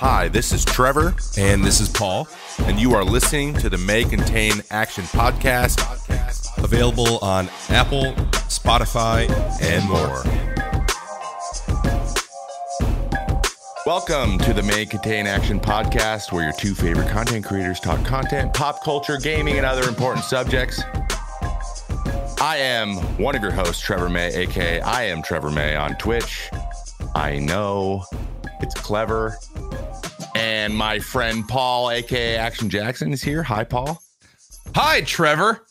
Hi, this is Trevor. And this is Paul. And you are listening to the May Contain Action podcast, available on Apple, Spotify, and more. Welcome to the May Contain Action podcast, where your two favorite content creators talk content, pop culture, gaming, and other important subjects. I am one of your hosts, Trevor May, aka I am Trevor May on Twitch. I know it's clever. And my friend Paul, aka Action Jackson, is here. Hi, Paul. Hi, Trevor.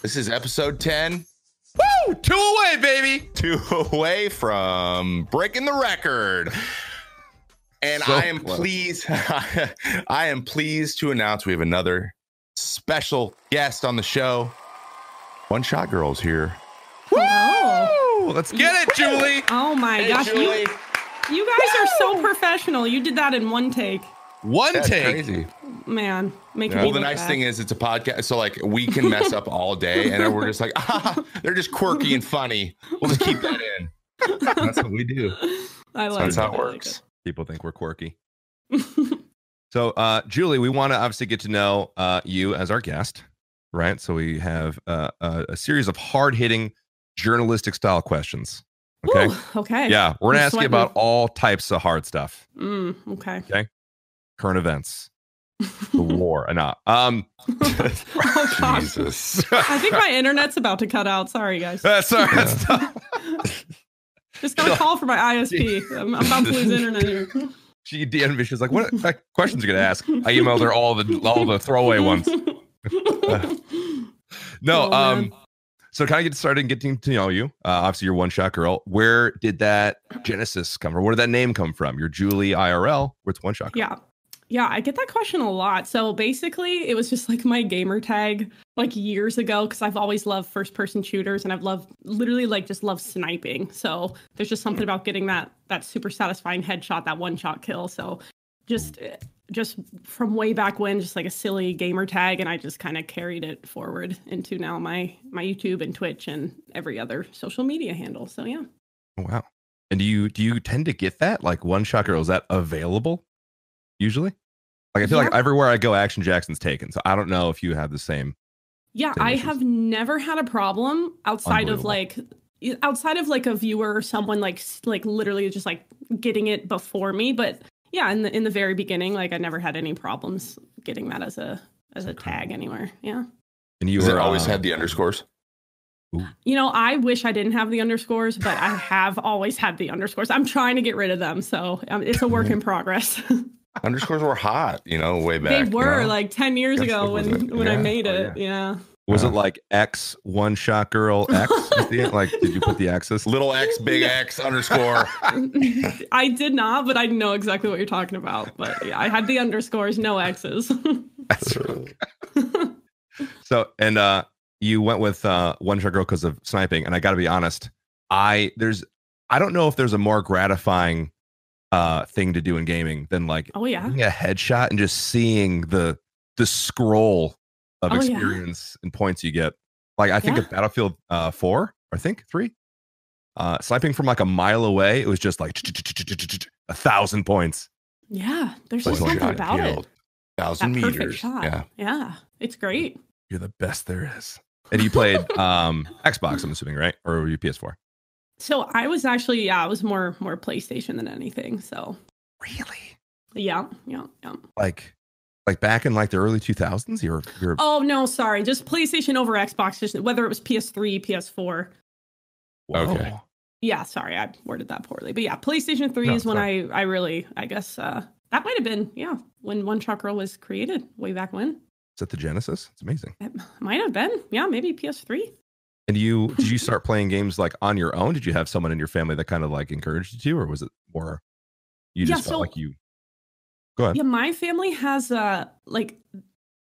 This is episode 10. Woo! Two away, baby. Two away from breaking the record. And so I am pleased. I am pleased to announce we have another special guest on the show. One_Shot Girl's here. Woo! Let's get it, Julie. Oh my gosh, Julie. You guys are so professional. You did that in one take. That's crazy. Man, making me. Well, the nice thing is it's a podcast, so like we can mess up all day, and we're just like, they're just quirky and funny. We'll just keep that in. That's what we do. I love it. That's how it works. People think we're quirky. So, Julie, we want to obviously get to know you as our guest. Right. So we have a series of hard hitting journalistic style questions. Okay. Ooh, okay. Yeah. We're going to ask you about all types of hard stuff. Okay. Okay. Current events. The war. Enough. Oh, Jesus. I think my internet's about to cut out. Sorry, guys. Sorry. Yeah. Just got a call for my ISP. I'm about to lose internet here. She DM'd me. She's like, what questions are you going to ask? I emailed her all the throwaway ones. So kind of get started and getting to know you. Obviously you're One_Shot Girl. Where did that genesis come from? Where did that name come from? You're Julie IRL. Where's One_Shot Girl? Yeah, I get that question a lot. So basically it was just like my gamer tag like years ago, because I've always loved first person shooters and I've loved sniping. So there's just something about getting that super satisfying headshot, that one shot kill. So just from way back when, just like a silly gamer tag, and I just kind of carried it forward into now my YouTube and Twitch and every other social media handle. So yeah. Wow. And do you tend to get that, like, One_Shot Girl, is that available usually? Like, I feel like everywhere I go, Action Jackson's taken. So I don't know if you have the same. Yeah, I have never had a problem outside of like a viewer or someone like literally just like getting it before me, but. Yeah, in the very beginning, like I never had any problems getting that as a tag anywhere. Yeah. And you always had the underscores? Ooh. You know, I wish I didn't have the underscores, but I have always had the underscores. I'm trying to get rid of them, so it's a work in progress. Underscores were hot, you know, way back. They were, you know? Like 10 years ago when I made it. Yeah. Was it like X One_Shot Girl X? Like, did you put the X's? Little X, big X, underscore. I did not, but I know exactly what you're talking about. But yeah, I had the underscores, no X's. That's true. So, and you went with One_Shot Girl because of sniping. And I got to be honest, I don't know if there's a more gratifying thing to do in gaming than like getting a headshot and just seeing the scroll of experience and points you get. Like, I think of Battlefield 4, I think 3, sniping from like a mile away, it was just like 1,000 points. Yeah, there's just something about it. 1,000 meters. Yeah, it's great. You're the best there is. And you played Xbox, I'm assuming, right? Or were you PS4? So I was actually, I was more PlayStation than anything. So really, yeah. Like back in like the early 2000s, you're oh no, sorry, just PlayStation over Xbox, just whether it was PS3, PS4. Okay. Yeah, sorry, I worded that poorly, but yeah, PlayStation 3 is when I really, I guess that might have been when One_Shot Girl was created way back when. Is that the genesis? It's amazing. It might have been, yeah, maybe PS3. And did you start playing games like on your own? Did you have someone in your family that kind of like encouraged you, or was it more you just felt like you? Go ahead. Yeah, my family has like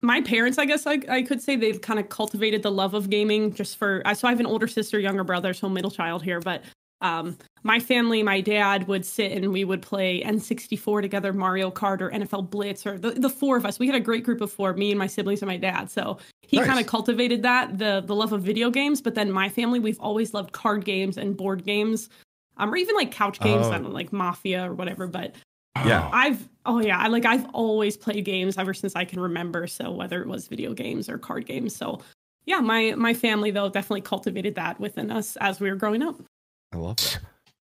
my parents, I guess I could say they've kind of cultivated the love of gaming just for. So I have an older sister, younger brother, so middle child here. But my family, my dad would sit and we would play N64 together, Mario Kart or NFL Blitz, or the four of us. We had a great group of four, me and my siblings and my dad. So he kind of cultivated that the love of video games. But then my family, we've always loved card games and board games. or even like couch games that don't like Mafia or whatever. But yeah, I've always played games ever since I can remember. So whether it was video games or card games, so yeah, my family though definitely cultivated that within us as we were growing up. I love that.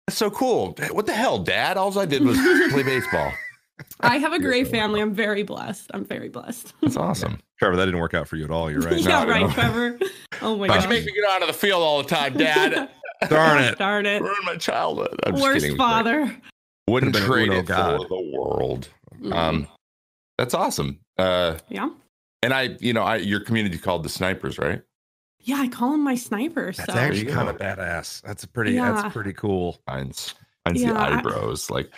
That's so cool. What the hell, Dad? All I did was play baseball. I have a great family. I'm very blessed. That's awesome. Trevor, that didn't work out for you at all. You're right. Yeah, right, Trevor. Oh my gosh. You make me get out of the field all the time, Dad. Darn it. Ruined my childhood. I'm worst kidding, father. Wouldn't trade it for the world. Mm-hmm. That's awesome. Yeah. And your community called the Snipers, right? Yeah, I call them my Snipers. That's actually kind of badass. That's pretty cool. Mine's the eyebrows, like.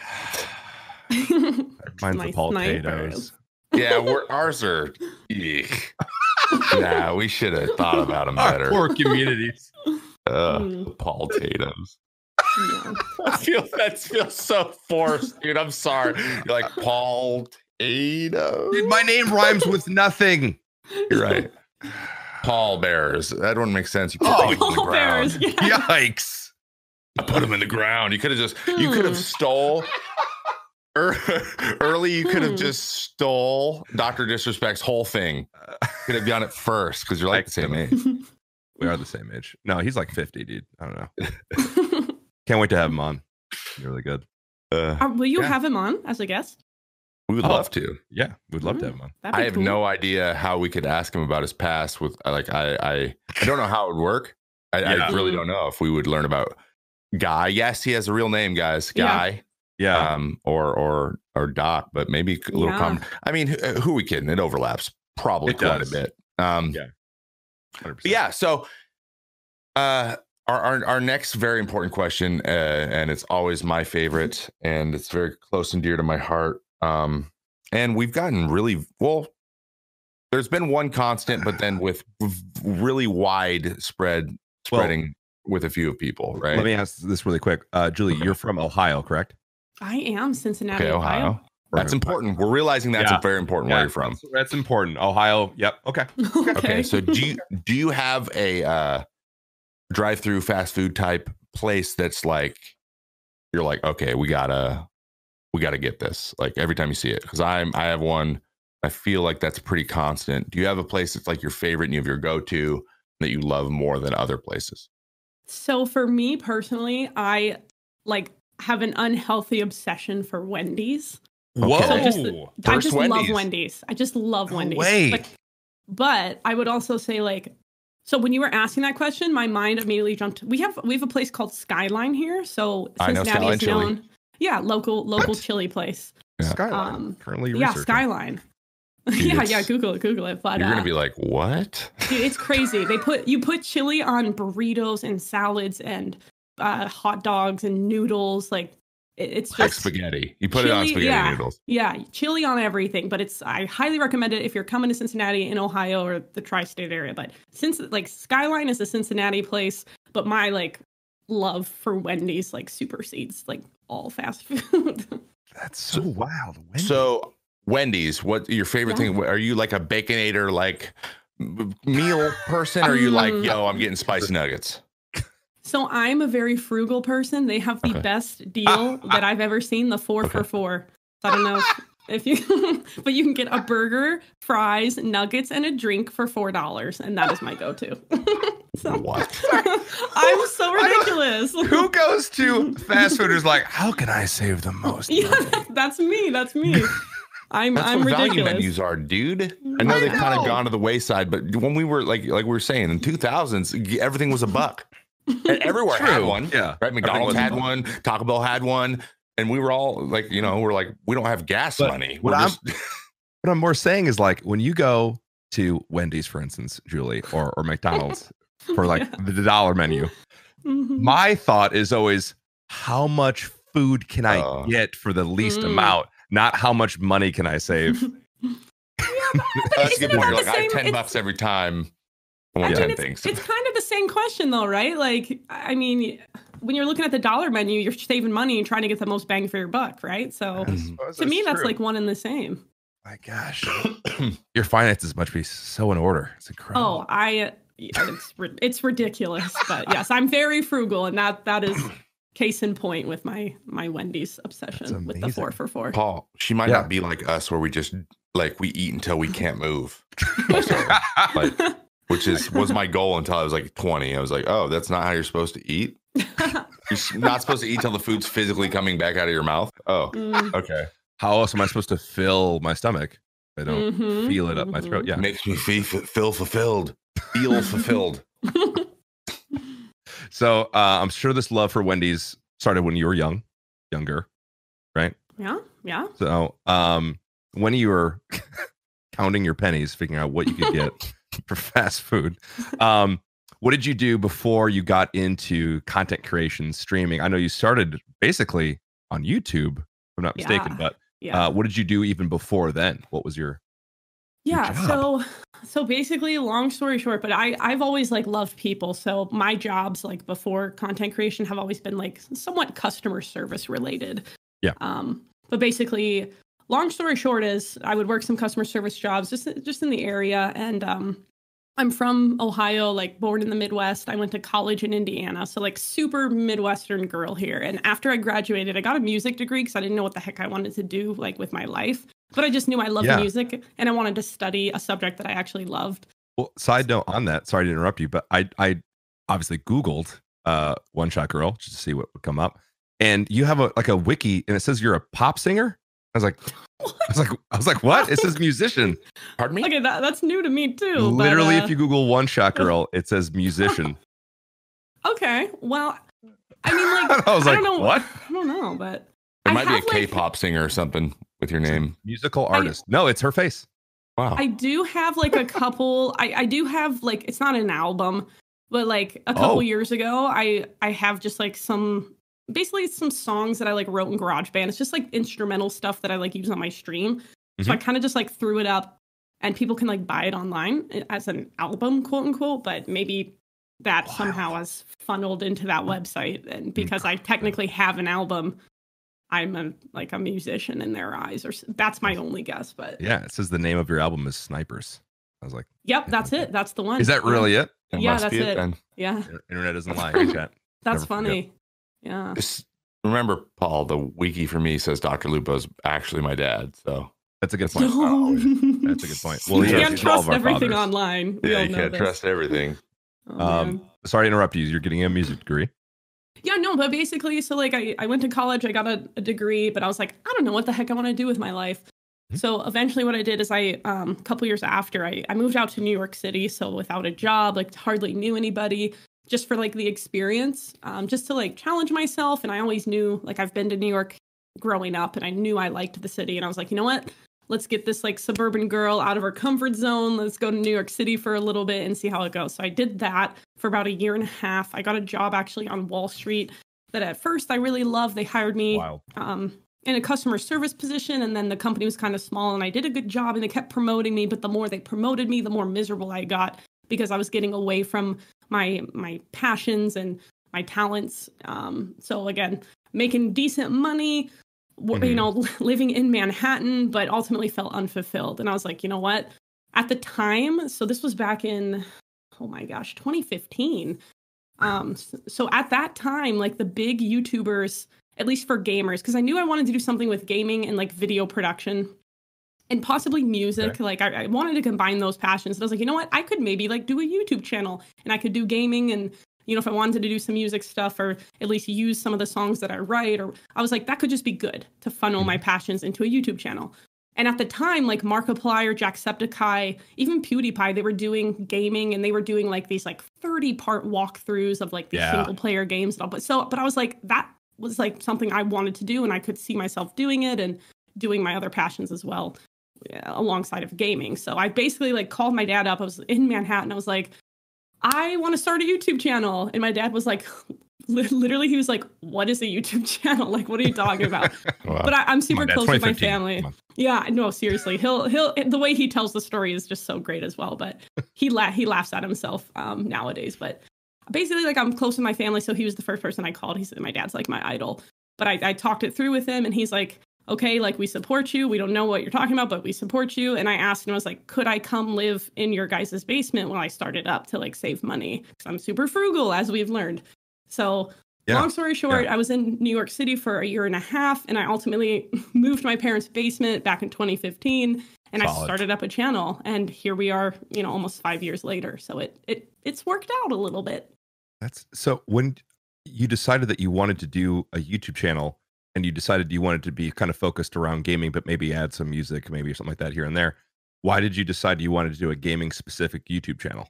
Mine's the Paul potatoes. Yeah, ours are. Nah, we should have thought about them better. Our poor communities. The Paul potatoes. Yeah. That feels so forced, dude. I'm sorry. You're like Paul potatoes. Dude, my name rhymes with nothing. You're right. Paul bears. That wouldn't make sense. You put them in the ground. Bears, yeah. Yikes! I put them in the ground. You could have stole. Early, you could have just stole Dr. Disrespect's whole thing. You could have done it first because you're like the same age. We are the same age. No, he's like 50, dude. I don't know. Can't wait to have him on. You're really good. Will you have him on as a guest? We would love to. Yeah, we'd love to have him on. I have no idea how we could ask him about his past. I don't know how it would work. I really don't know if we would learn about Guy. Yes, he has a real name, guys. Guy. Yeah. Yeah, or Doc, but maybe a little common. I mean, who are we kidding? It overlaps probably quite a bit. Yeah, 100%. Yeah. So, our next very important question, and it's always my favorite, and it's very close and dear to my heart. And we've gotten really well. There's been one constant, but then with really wide spreading with a few people. Right. Let me ask this really quick, Julie. You're from Ohio, correct? I am Cincinnati, Ohio. That's important. We're realizing that's very important where you're from. That's important. Ohio. Yep. Okay. Okay. So do you have a drive-through fast food type place that's like you're like, okay, we gotta get this like every time you see it? Because I have one. I feel like that's pretty constant. Do you have a place that's like your favorite and you have your go-to that you love more than other places? So for me personally, I have an unhealthy obsession for Wendy's. Whoa! So I just love Wendy's. I just love Wendy's. Wait. But I would also say so when you were asking that question, my mind immediately jumped. We have a place called Skyline here. So Cincinnati is known. Chili. Yeah, local chili place. Yeah. Skyline. Currently researching. Yeah, Skyline. Dude, yeah. Google it. But you're gonna be like, what? Dude, it's crazy. You put chili on burritos and salads and hot dogs and noodles, it's just like spaghetti. You put chili, it on spaghetti noodles. Yeah, chili on everything. But I highly recommend it if you're coming to Cincinnati in Ohio or the tri-state area. But since Skyline is a Cincinnati place, but my love for Wendy's supersedes all fast food. That's so wild. Wendy's. So Wendy's, what's your favorite thing? Are you a Baconator meal person? Or are you I'm getting spicy nuggets? So I'm a very frugal person. They have the best deal that I've ever seen, the 4 for $4. So I don't know if you, but you can get a burger, fries, nuggets, and a drink for $4. And that is my go-to. So, what? I'm so ridiculous. Who goes to fast food is like, how can I save the most? Yeah, that's me. That's what ridiculous. Value menus are, dude. I know they've kind of gone to the wayside, but when we were like we were saying in 2000s, everything was $1. And everywhere had one, right? McDonald's had one, Taco Bell had one, and we were all we don't have gas money. What I'm more saying is when you go to Wendy's, for instance, Julie, or McDonald's for the dollar menu, my thought is always how much food can I get for the least amount, not how much money can I save. That's a good point. I have $10 every time. It's kind of the same question though, right? When you're looking at the dollar menu, you're saving money and trying to get the most bang for your buck, right? So to me, that's one and the same. My gosh. Your finances must be so in order. It's incredible. It's ridiculous. But yes, I'm very frugal, and that is Case in point with my Wendy's obsession with the 4 for $4. Paul, she might not be like us where we just like we eat until we can't move. Like, which was my goal until I was like 20. I was like, oh, that's not how you're supposed to eat. You're not supposed to eat till the food's physically coming back out of your mouth. Oh, okay. How else am I supposed to fill my stomach? I don't feel it up my throat. Yeah, makes me feel fulfilled. Feel fulfilled. So I'm sure this love for Wendy's started when you were younger, right? Yeah, yeah. So when you were counting your pennies, figuring out what you could get for fast food, what did you do before you got into content creation, streaming? I know you started basically on YouTube, if I'm not mistaken, but what did you do even before then? What was your job? So basically, long story short, but I've always like loved people. So my jobs like before content creation have always been like somewhat customer service related. Yeah. But basically, long story short is I would work some customer service jobs just in the area. And I'm from Ohio, like born in the Midwest. I went to college in Indiana. So like super Midwestern girl here. And after I graduated, I got a music degree because I didn't know what the heck I wanted to do like with my life. But I just knew I loved music and I wanted to study a subject that I actually loved. Well, side note on that, sorry to interrupt you, but I obviously Googled One Shot Girl just to see what would come up. And you have a wiki and it says you're a pop singer. I was like, what? I was like, what? It says musician. Pardon me? Okay, that's new to me too. Literally, but, if you Google One Shot Girl, it says musician. Okay. Well, I mean, like, I was like, I don't know, what? I don't know, but it might be a K-pop singer or something with your name. Musical artist. No, it's her face. Wow. I do have like a couple. I do have like, it's not an album, but like a couple years ago, I have just like some songs that I like wrote in GarageBand. It's just like instrumental stuff that I like use on my stream. So I kind of just like threw it up and people can like buy it online as an album, quote unquote, but maybe that somehow has funneled into that website. And because I technically have an album, I'm like a musician in their eyes, or that's my only guess. But yeah, it says the name of your album is Snipers. I was like, yep, that's it. That's the one. Is that really it? Yeah, that's it. Yeah. Internet doesn't lie. That's funny. Yeah. Just remember, Paul, the wiki for me says Dr. Lupo's actually my dad. So that's a good point. Oh, that's a good point. Well, you can't trust everything online. Yeah, you can't trust everything. Sorry to interrupt you. You're getting a music degree. Yeah, no, but basically, so like I went to college, I got a degree, but I was like, I don't know what the heck I want to do with my life. So eventually what I did is a couple years after, I moved out to New York City. So without a job, like hardly knew anybody, just for like the experience, just to like challenge myself. And I always knew, like I've been to New York growing up and I knew I liked the city. And I was like, you know what? Let's get this like suburban girl out of her comfort zone. Let's go to New York City for a little bit and see how it goes. So I did that for about a year and a half. I got a job actually on Wall Street that at first I really loved. They hired me in a customer service position, and then the company was kind of small and I did a good job and they kept promoting me. But the more they promoted me, the more miserable I got because I was getting away from my passions and my talents. So again, making decent money, you know, living in Manhattan, but ultimately felt unfulfilled. And I was like, you know what? At the time, so this was back in, oh my gosh, 2015. So at that time, like the big YouTubers, at least for gamers, because I knew I wanted to do something with gaming and like video production and possibly music. Okay. Like I wanted to combine those passions. And I was like, you know what? I could maybe like do a YouTube channel and I could do gaming and, you know, if I wanted to do some music stuff or at least use some of the songs that I write, or I was like, that could just be good to funnel my passions into a YouTube channel. And at the time, like Markiplier, Jacksepticeye, even PewDiePie, they were doing gaming and they were doing like these like 30-part walkthroughs of like these single player games and all. But I was like, that was like something I wanted to do and I could see myself doing it and doing my other passions as well alongside of gaming. So I basically like called my dad up. I was in Manhattan. I was like, I want to start a YouTube channel. And my dad was like, literally, he was like, what is a YouTube channel? Like, what are you talking about? Wow. But I'm super close with my family. Yeah, no, seriously. He'll, the way he tells the story is just so great as well. But he laughs at himself nowadays. But basically, like, I'm close with my family. So he was the first person I called. He said, my dad's like my idol. But I talked it through with him and he's like, okay, like, we support you. We don't know what you're talking about, but we support you. And I asked him, I was like, could I come live in your guys' basement when I started up to like save money? Because I'm super frugal, as we've learned. So Yeah. Long story short, I was in New York City for a year and a half, and I ultimately moved my parents' basement back in 2015, and I started up a channel, and here we are, you know, almost 5 years later. So it's worked out a little bit. That's so when you decided that you wanted to do a YouTube channel, and you decided you wanted to be kind of focused around gaming, but maybe add some music, maybe something like that here and there. Why did you decide you wanted to do a gaming specific YouTube channel?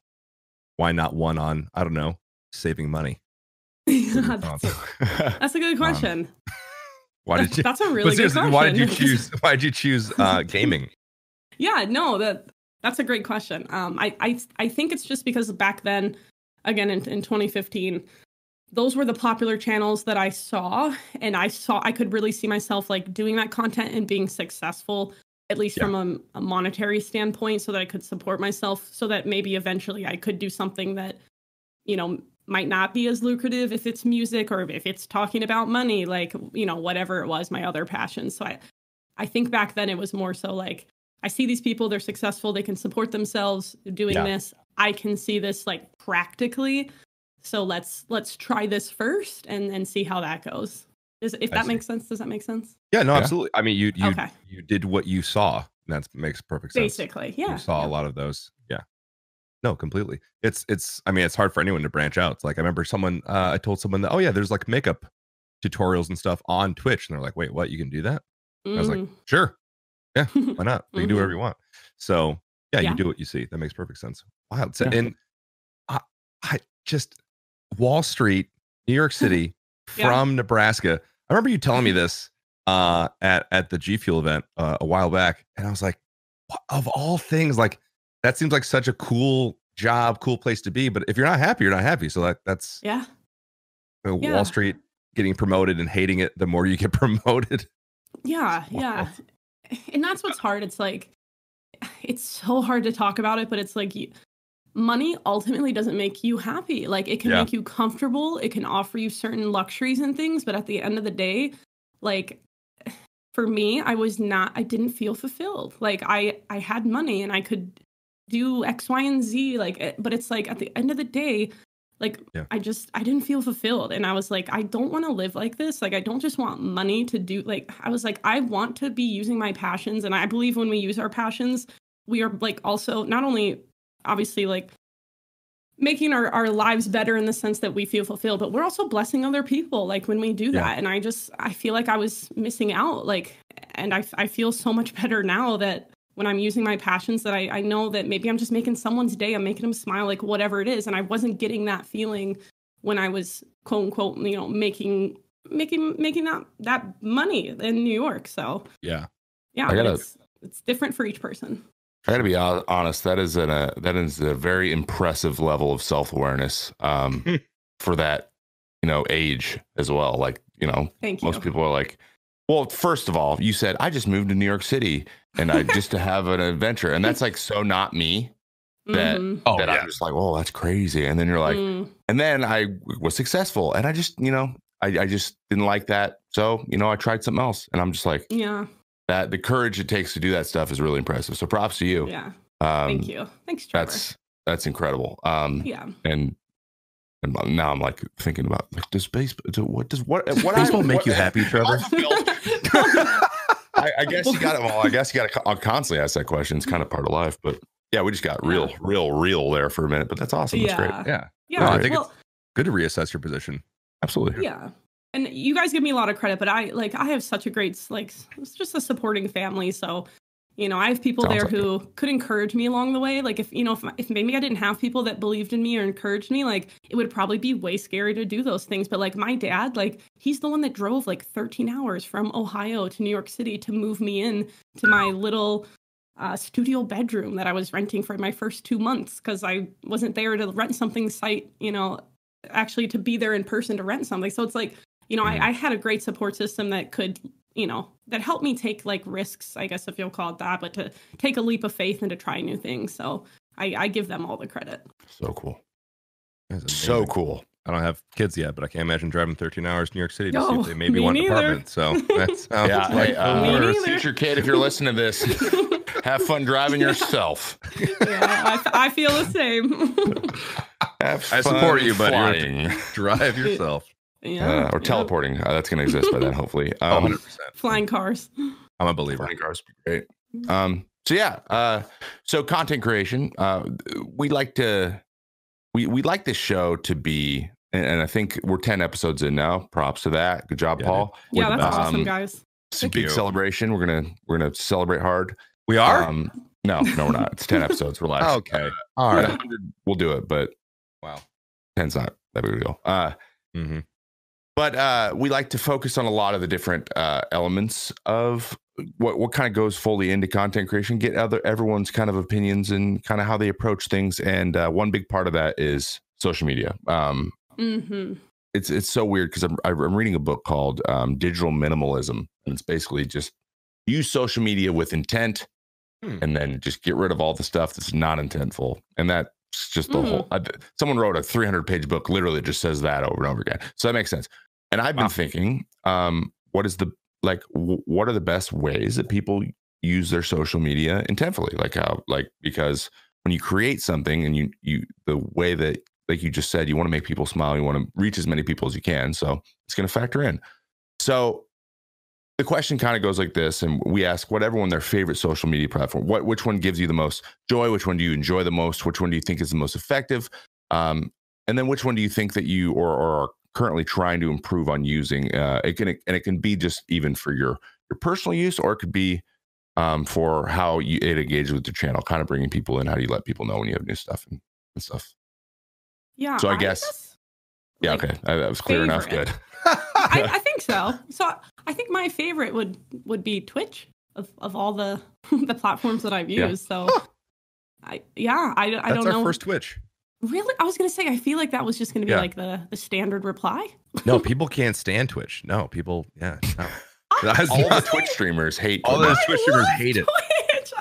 Why not one on, I don't know, saving money? Yeah, that's a good question. Why did you? That's a really good question. Why did you choose gaming? Yeah, no, that's a great question. I think it's just because back then, again in 2015, those were the popular channels that I saw, and I could really see myself like doing that content and being successful, at least from a monetary standpoint, so that I could support myself, so that maybe eventually I could do something that, you know, might not be as lucrative if it's music or if it's talking about money, like, you know, whatever it was, my other passion. So I think back then it was more so like, I see these people, they're successful, they can support themselves doing this. I can see this like practically. So let's try this first and see how that goes. Makes sense. Does that make sense? Yeah, no, absolutely. I mean, you did what you saw, and that makes perfect sense. Basically, yeah. You saw a lot of those. Yeah. No, completely. It's I mean, it's hard for anyone to branch out. It's like, I remember someone, I told someone that, oh yeah, there's like makeup tutorials and stuff on Twitch. And they're like, wait, what? You can do that? Mm-hmm. I was like, sure. Yeah, why not? You can do whatever you want. So yeah, you do what you see. That makes perfect sense. Wild. So, and I just... Wall Street, New York City, from Nebraska. I remember you telling me this at the G Fuel event a while back, and I was like, of all things, like that seems like such a cool job, cool place to be. But if you're not happy, you're not happy. So that's Wall Street, getting promoted and hating it the more you get promoted. Yeah, yeah, and that's what's hard. It's like it's so hard to talk about it, but it's like money ultimately doesn't make you happy. Like it can make you comfortable. It can offer you certain luxuries and things. But at the end of the day, like for me, I didn't feel fulfilled. Like I had money and I could do X, Y, and Z. Like, but it's like at the end of the day, like I didn't feel fulfilled. And I was like, I don't want to live like this. Like, I don't just want money to do. Like, I was like, I want to be using my passions. And I believe when we use our passions, we are like also not only obviously like making our lives better in the sense that we feel fulfilled, but we're also blessing other people like when we do that. And I feel like I was missing out, like, and I feel so much better now that when I'm using my passions, that I know that maybe I'm just making someone's day, I'm making them smile, like whatever it is. And I wasn't getting that feeling when I was quote unquote, you know, making that money in New York. So it's different for each person. I gotta be honest. That is a very impressive level of self-awareness for that, you know, age as well. Like, you know, most people are like, well, first of all, you said I just moved to New York City and I just to have an adventure, and that's like so not me. That I'm just like, oh, that's crazy. And then you're like, and then I was successful, and I just, you know, I just didn't like that, so you know, I tried something else, and I'm just like, the courage it takes to do that stuff is really impressive. So props to you. Yeah. Thank you. Thanks, Trevor. That's incredible. And now I'm like thinking about like does baseball, what baseball make you happy, Trevor? I guess you got it all. I guess you got to constantly ask that question. It's kind of part of life, but yeah, we just got real there for a minute, but that's awesome. Yeah. That's great. Yeah. Yeah. No, I think it's good to reassess your position. Absolutely. Yeah. And you guys give me a lot of credit, but I have such a great, like, it's just a supporting family. So, you know, I have people could encourage me along the way. Like if, you know, if maybe I didn't have people that believed in me or encouraged me, like it would probably be way scary to do those things. But like my dad, like he's the one that drove like 13 hours from Ohio to New York City to move me in to my little studio bedroom that I was renting for my first 2 months. Cause I wasn't there to rent something actually to be there in person to rent something. So it's like, you know, I had a great support system that could, you know, that helped me take like risks, I guess if you'll call it that, but to take a leap of faith and to try new things. So I give them all the credit. So cool. So cool. I don't have kids yet, but I can't imagine driving 13 hours to New York City to see if they maybe want an apartment. So that's future kid, if you're listening to this, have fun driving yourself. Yeah, I feel the same. I support you, buddy. Drive yourself. Yeah, or teleporting. That's going to exist by then, hopefully. 100%. Flying cars. I'm a believer. Flying cars would be great. So yeah, so content creation. We like this show to be, and I think we're 10 episodes in now. Props to that. Good job, Paul. Yeah, that's awesome, guys. It's a big celebration. We're gonna celebrate hard. We are. No, we're not. It's 10 episodes. Relax. Okay. All right. 100, we'll do it. But wow, 10's not that big a deal. Mm-hmm. But we like to focus on a lot of the different elements of what kind of goes fully into content creation, get everyone's kind of opinions and kind of how they approach things. And one big part of that is social media. Mm-hmm. It's so weird because I'm reading a book called Digital Minimalism. And it's basically just use social media with intent and then just get rid of all the stuff that's not intentful. And that. It's just the whole. Someone wrote a 300-page book. Literally, just says that over and over again. So that makes sense. And I've been thinking, what are the best ways that people use their social media intentfully? Because when you create something and you the way that, like you just said, you want to make people smile, you want to reach as many people as you can. So it's going to factor in. So the question kind of goes like this, and we ask everyone their favorite social media platform. Which one gives you the most joy? Which one do you enjoy the most? Which one do you think is the most effective? And then which one do you think that you or are currently trying to improve on using? It can be just even for your personal use, or it could be for how it engages with your channel, kind of bringing people in. How do you let people know when you have new stuff and stuff? Yeah. So I guess. Yeah. Okay. That was clear enough. Good. I think so. So I think my favorite would be Twitch of all the platforms that I've used. Yeah. So I don't know. That's our first Twitch. Really? I was going to say, I feel like that was just going to be like the standard reply. No, people can't stand Twitch. No, people. Yeah. No. All the Twitch streamers hate. All those Twitch streamers hate it.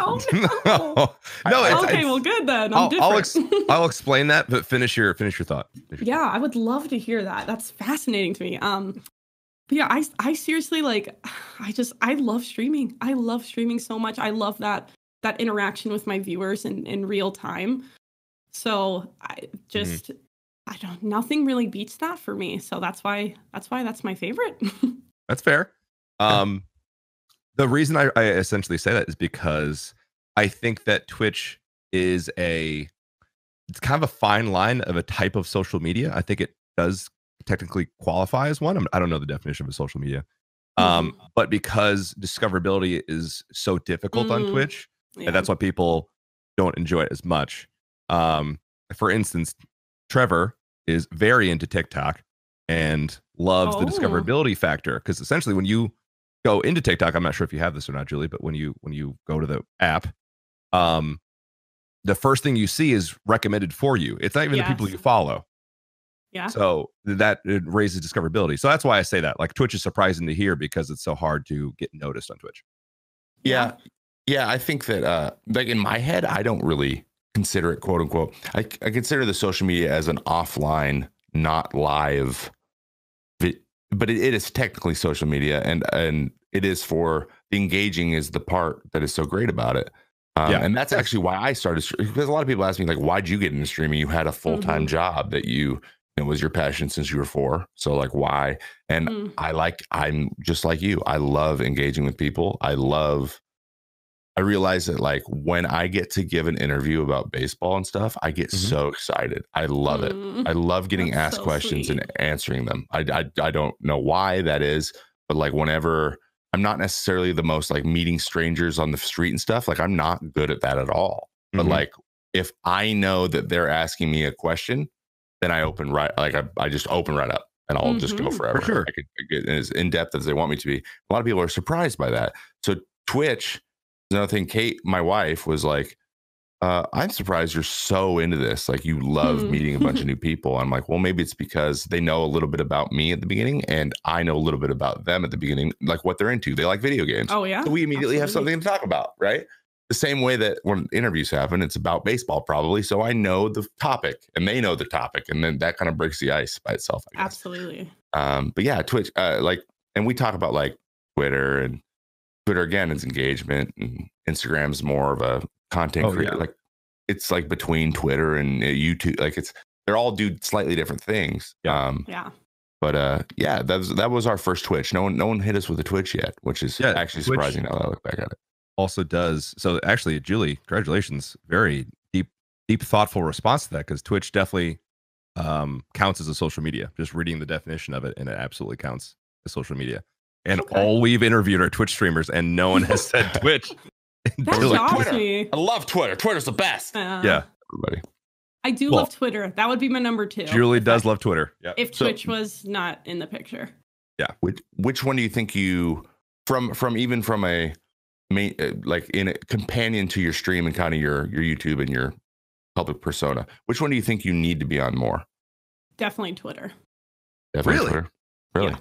Oh, no. Okay, well, good then. I'll explain that, but finish your thought. I would love to hear that. That's fascinating to me. But yeah, I seriously I love streaming. I love streaming so much. I love that interaction with my viewers in real time. So nothing really beats that for me. So that's why that's my favorite. That's fair. The reason I essentially say that is because I think that Twitch is it's kind of a fine line of a type of social media. I think it does technically qualify as one. I don't know the definition of a social media, but because discoverability is so difficult on Twitch, and that's why people don't enjoy it as much. For instance, Trevor is very into TikTok and loves the discoverability factor, because essentially when you go into TikTok, I'm not sure if you have this or not, Julie, but when you go to the app, the first thing you see is recommended for you. It's not even the people you follow. Yeah. So that it raises discoverability. So that's why I say that. Like, Twitch is surprising to hear because it's so hard to get noticed on Twitch. Yeah. Yeah. I think that in my head, I don't really consider it, quote unquote. I consider the social media as an offline, not live. But it is technically social media, and it is for the engaging is the part that is so great about it. And that's actually why I started, because a lot of people ask me, like, why'd you get into streaming? You had a full-time job that was your passion since you were 4. So like, why? And I'm just like you. I love engaging with people. I realize that, like, when I get to give an interview about baseball and stuff, I get so excited. I love it. I love getting asked questions and answering them. I don't know why that is, but like, whenever I'm not necessarily the most, like, meeting strangers on the street and stuff, like, I'm not good at that at all. But like, if I know that they're asking me a question, then I open I just open right up, and I'll just go forever. For sure. I could get as in depth as they want me to be. A lot of people are surprised by that. So Twitch. Another thing, Kate, my wife, was like, I'm surprised you're so into this. Like, you love meeting a bunch of new people. I'm like, well, maybe it's because they know a little bit about me at the beginning, and I know a little bit about them at the beginning, like what they're into. They like video games. Oh, yeah. So we immediately have something to talk about, right? The same way that when interviews happen, it's about baseball probably. So I know the topic, and they know the topic, and then that kind of breaks the ice by itself, I guess. Absolutely. But yeah, Twitch, and we talk about, like, Twitter and Twitter again is engagement, and Instagram's more of a content creator. Like, it's like between Twitter and YouTube, like, they're all do slightly different things. But yeah, that was our first Twitch. No one hit us with a Twitch yet, which is actually surprising now that I look back at it. Also does. So actually, Julie, congratulations. Very deep, thoughtful response to that, because Twitch definitely counts as a social media. Just reading the definition of it, and it absolutely counts as social media. And all we've interviewed are Twitch streamers, and no one has said Twitch. Twitter. I love Twitter. Twitter's the best. Yeah. Everybody. I do love Twitter. That would be my number two. Julie does love Twitter. Yep. If Twitch was not in the picture. Yeah. Which one do you think you, from a main, like in a companion to your stream and kind of your YouTube and your public persona, which one do you think you need to be on more? Definitely Twitter. Really? Twitter. Really? Yeah.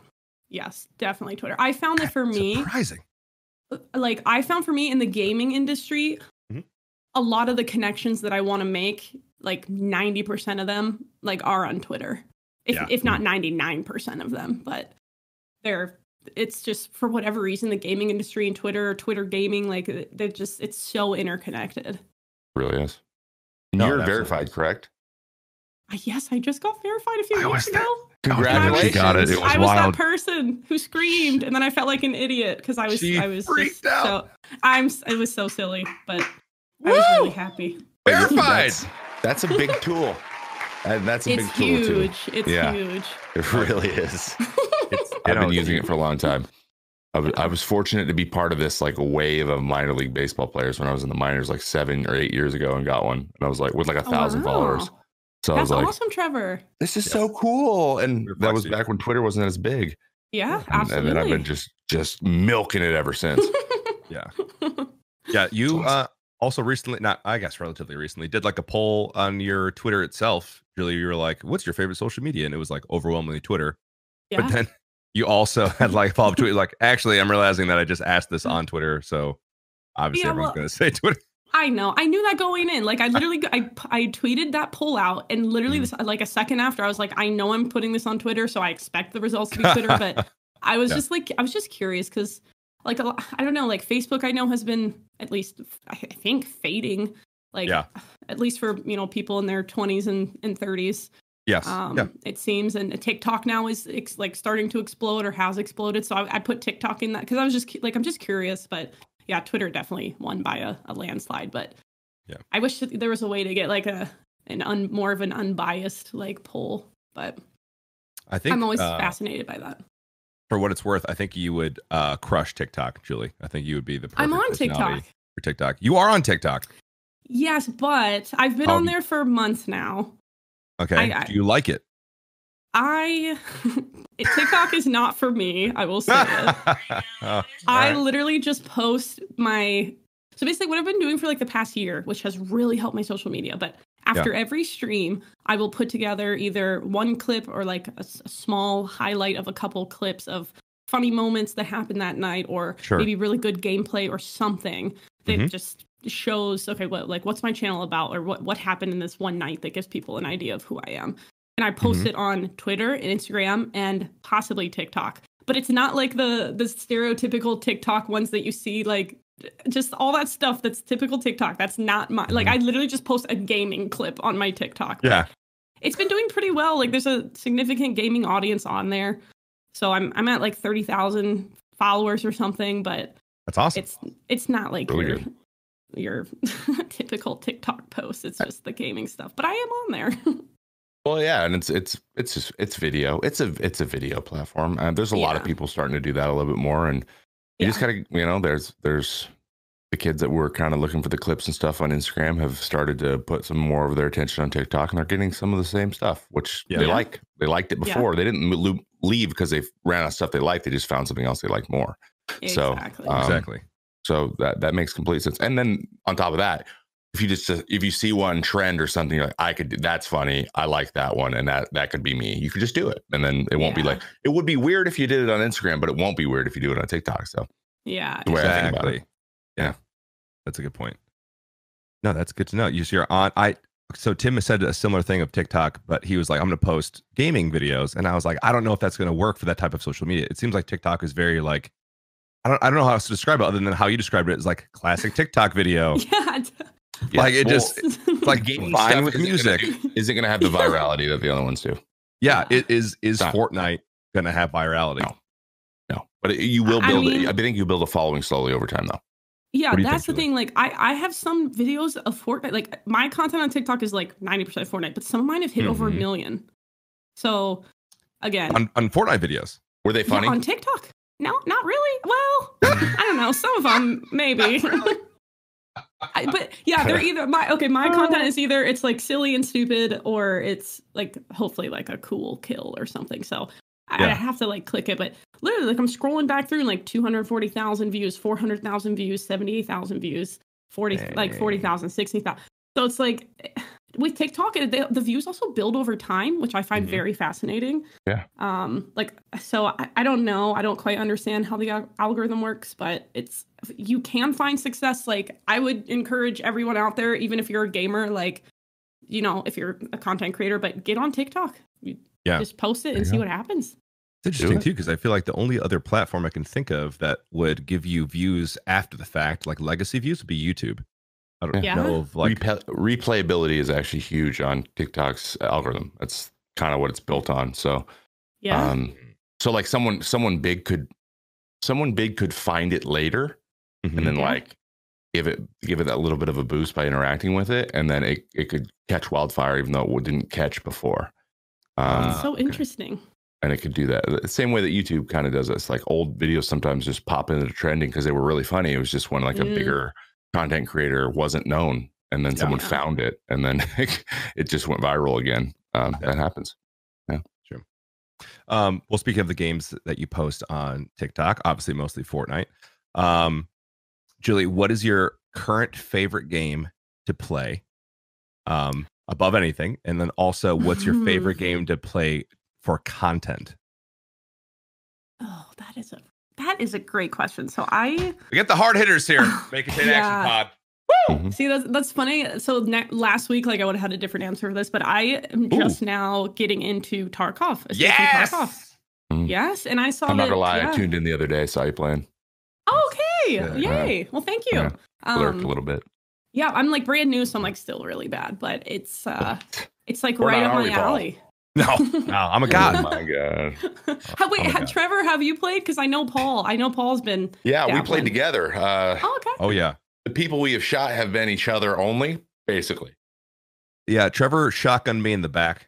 Yes, definitely Twitter. I found that for me, surprising. Like I found for me in the gaming industry, a lot of the connections that I want to make, like 90% of them, like are on Twitter, if not 99% of them. But it's just for whatever reason, the gaming industry and Twitter gaming, like they're just, it's so interconnected. It really is. And you're verified, correct? Yes, I just got verified a few weeks ago. Congratulations! Got it. It was wild. That person who screamed, and then I felt like an idiot because I was freaked out. It was so silly, but I was really happy. Verified. That's a big tool, and that's a big tool too. It's huge. It's huge. It really is. I've been using it for a long time. I was fortunate to be part of this like a wave of minor league baseball players when I was in the minors like 7 or 8 years ago, and got one, and I was like with like 1,000 followers. So that's awesome, Trevor. This is so cool. And that was back when Twitter wasn't as big. Yeah, absolutely. And then I've been just milking it ever since. Yeah. You also recently, relatively recently, did like a poll on your Twitter itself. Julie, you were like, what's your favorite social media? And it was like overwhelmingly Twitter. Yeah. But then you also had like follow-up tweet like, actually, I'm realizing that I just asked this on Twitter. So obviously everyone's going to say Twitter. I know. I knew that going in. Like, I literally, I tweeted that poll out, and literally, this, like a second after, I was like, I know I'm putting this on Twitter, so I expect the results to be Twitter. But I was just like, I was just curious because, like, I don't know, like Facebook, I know has been at least, I think, fading, like, at least for people in their 20s and 30s. Yes. It seems, and TikTok now is like starting to explode or has exploded. So I put TikTok in that because I was just like, I'm just curious, but. Yeah, Twitter definitely won by a landslide, but I wish there was a way to get like more of an unbiased like poll, but I think I'm always fascinated by that. For what it's worth, I think you would crush TikTok, Julie. I think you would be the perfect personality for TikTok. You are on TikTok. Yes, but I've been on there for months now. Okay, do you like it? TikTok is not for me, I will say it. I literally just post so basically what I've been doing for like the past year, which has really helped my social media, but after every stream, I will put together either one clip or like a small highlight of a couple clips of funny moments that happened that night, or maybe really good gameplay or something that just shows, okay, what's my channel about, or what happened in this one night that gives people an idea of who I am. And I post it on Twitter and Instagram and possibly TikTok. But it's not like the stereotypical TikTok ones that you see, like just all that stuff that's typical TikTok. That's not my, like I literally just post a gaming clip on my TikTok. Yeah. It's been doing pretty well. Like there's a significant gaming audience on there. So I'm at like 30,000 followers or something, but that's awesome. It's not like really your typical TikTok post. It's just the gaming stuff. But I am on there. Well, yeah, and it's just, it's video. It's a video platform. There's a lot of people starting to do that a little bit more, and you just kind of there's the kids that were kind of looking for the clips and stuff on Instagram have started to put some more of their attention on TikTok, and they're getting some of the same stuff, which they liked it before. They didn't leave because they ran out of stuff they liked. They just found something else they liked more. Exactly. So So that makes complete sense. And then on top of that, if you see one trend or something, you're like, that's funny, I like that one, and that could be me. You could just do it, and then it won't be like, it would be weird if you did it on Instagram, but it won't be weird if you do it on TikTok. So exactly. Yeah, that's a good point. No, that's good to know. You're on. So Tim has said a similar thing of TikTok, but he was like, I'm going to post gaming videos, and I was like, I don't know if that's going to work for that type of social media. It seems like TikTok is very like, I don't know how else to describe it other than how you described it. It's like classic TikTok video. Like it's like fine with music. Is it gonna have the virality that the other ones do? Yeah, it is Fortnite going to have virality. No, but you will build. I think you build a following slowly over time, though. Yeah, that's the thing. Like, I have some videos of Fortnite. Like, my content on TikTok is like 90% Fortnite, but some of mine have hit over 1 million. So, again, on Fortnite videos, were they funny? Yeah, on TikTok? No, not really. Well, I don't know. Some of them maybe. But yeah, they're either my content is either it's like silly and stupid, or it's like hopefully like a cool kill or something. So I have to like click it, but literally like I'm scrolling back through and like 240,000 views, 400,000 views, 78,000 views, 40,000, 60,000. So it's like with TikTok, the views also build over time, which I find very fascinating. Yeah. I don't know. I don't quite understand how the algorithm works, but you can find success. Like, I would encourage everyone out there, even if you're a gamer, like, you know, if you're a content creator, but get on TikTok. Just post it and see what happens. It's interesting too, because I feel like the only other platform I can think of that would give you views after the fact, like legacy views, would be YouTube. I don't know if like replayability is actually huge on TikTok's algorithm. That's kind of what it's built on. So so like someone big could find it later and then like give it that little bit of a boost by interacting with it, and then it could catch wildfire even though it didn't catch before. So interesting. And it could do that the same way that YouTube kind of does this. Like old videos sometimes just pop into trending because they were really funny. It was just when like a bigger content creator wasn't known, and then someone found it, and then it just went viral again. That happens. Yeah, sure. Well, speaking of the games that you post on TikTok, obviously mostly Fortnite. Julie, what is your current favorite game to play? Above anything, and then also, what's your favorite game to play for content? Oh, that is a great question. So we get the hard hitters here. May Contain Action pod. Woo! See, that's funny. So last week, like I would have had a different answer for this, but I am just now getting into Tarkov. Yes. Tarkov. Yes, and I saw. I'm not gonna lie. I tuned in the other day. Saw you playing. Oh, okay. Yeah. Yay. Well, thank you. Yeah. Blurred a little bit. Yeah, I'm like brand new, so I'm like still really bad, but it's like right up my alley. No, I'm a god. Oh my god. Wait, Trevor, have you played? Because I know Paul. I know Paul's been. Yeah, we played together. Oh, okay. Oh yeah. The people we have shot have been each other only, basically. Yeah, Trevor shotgunned me in the back.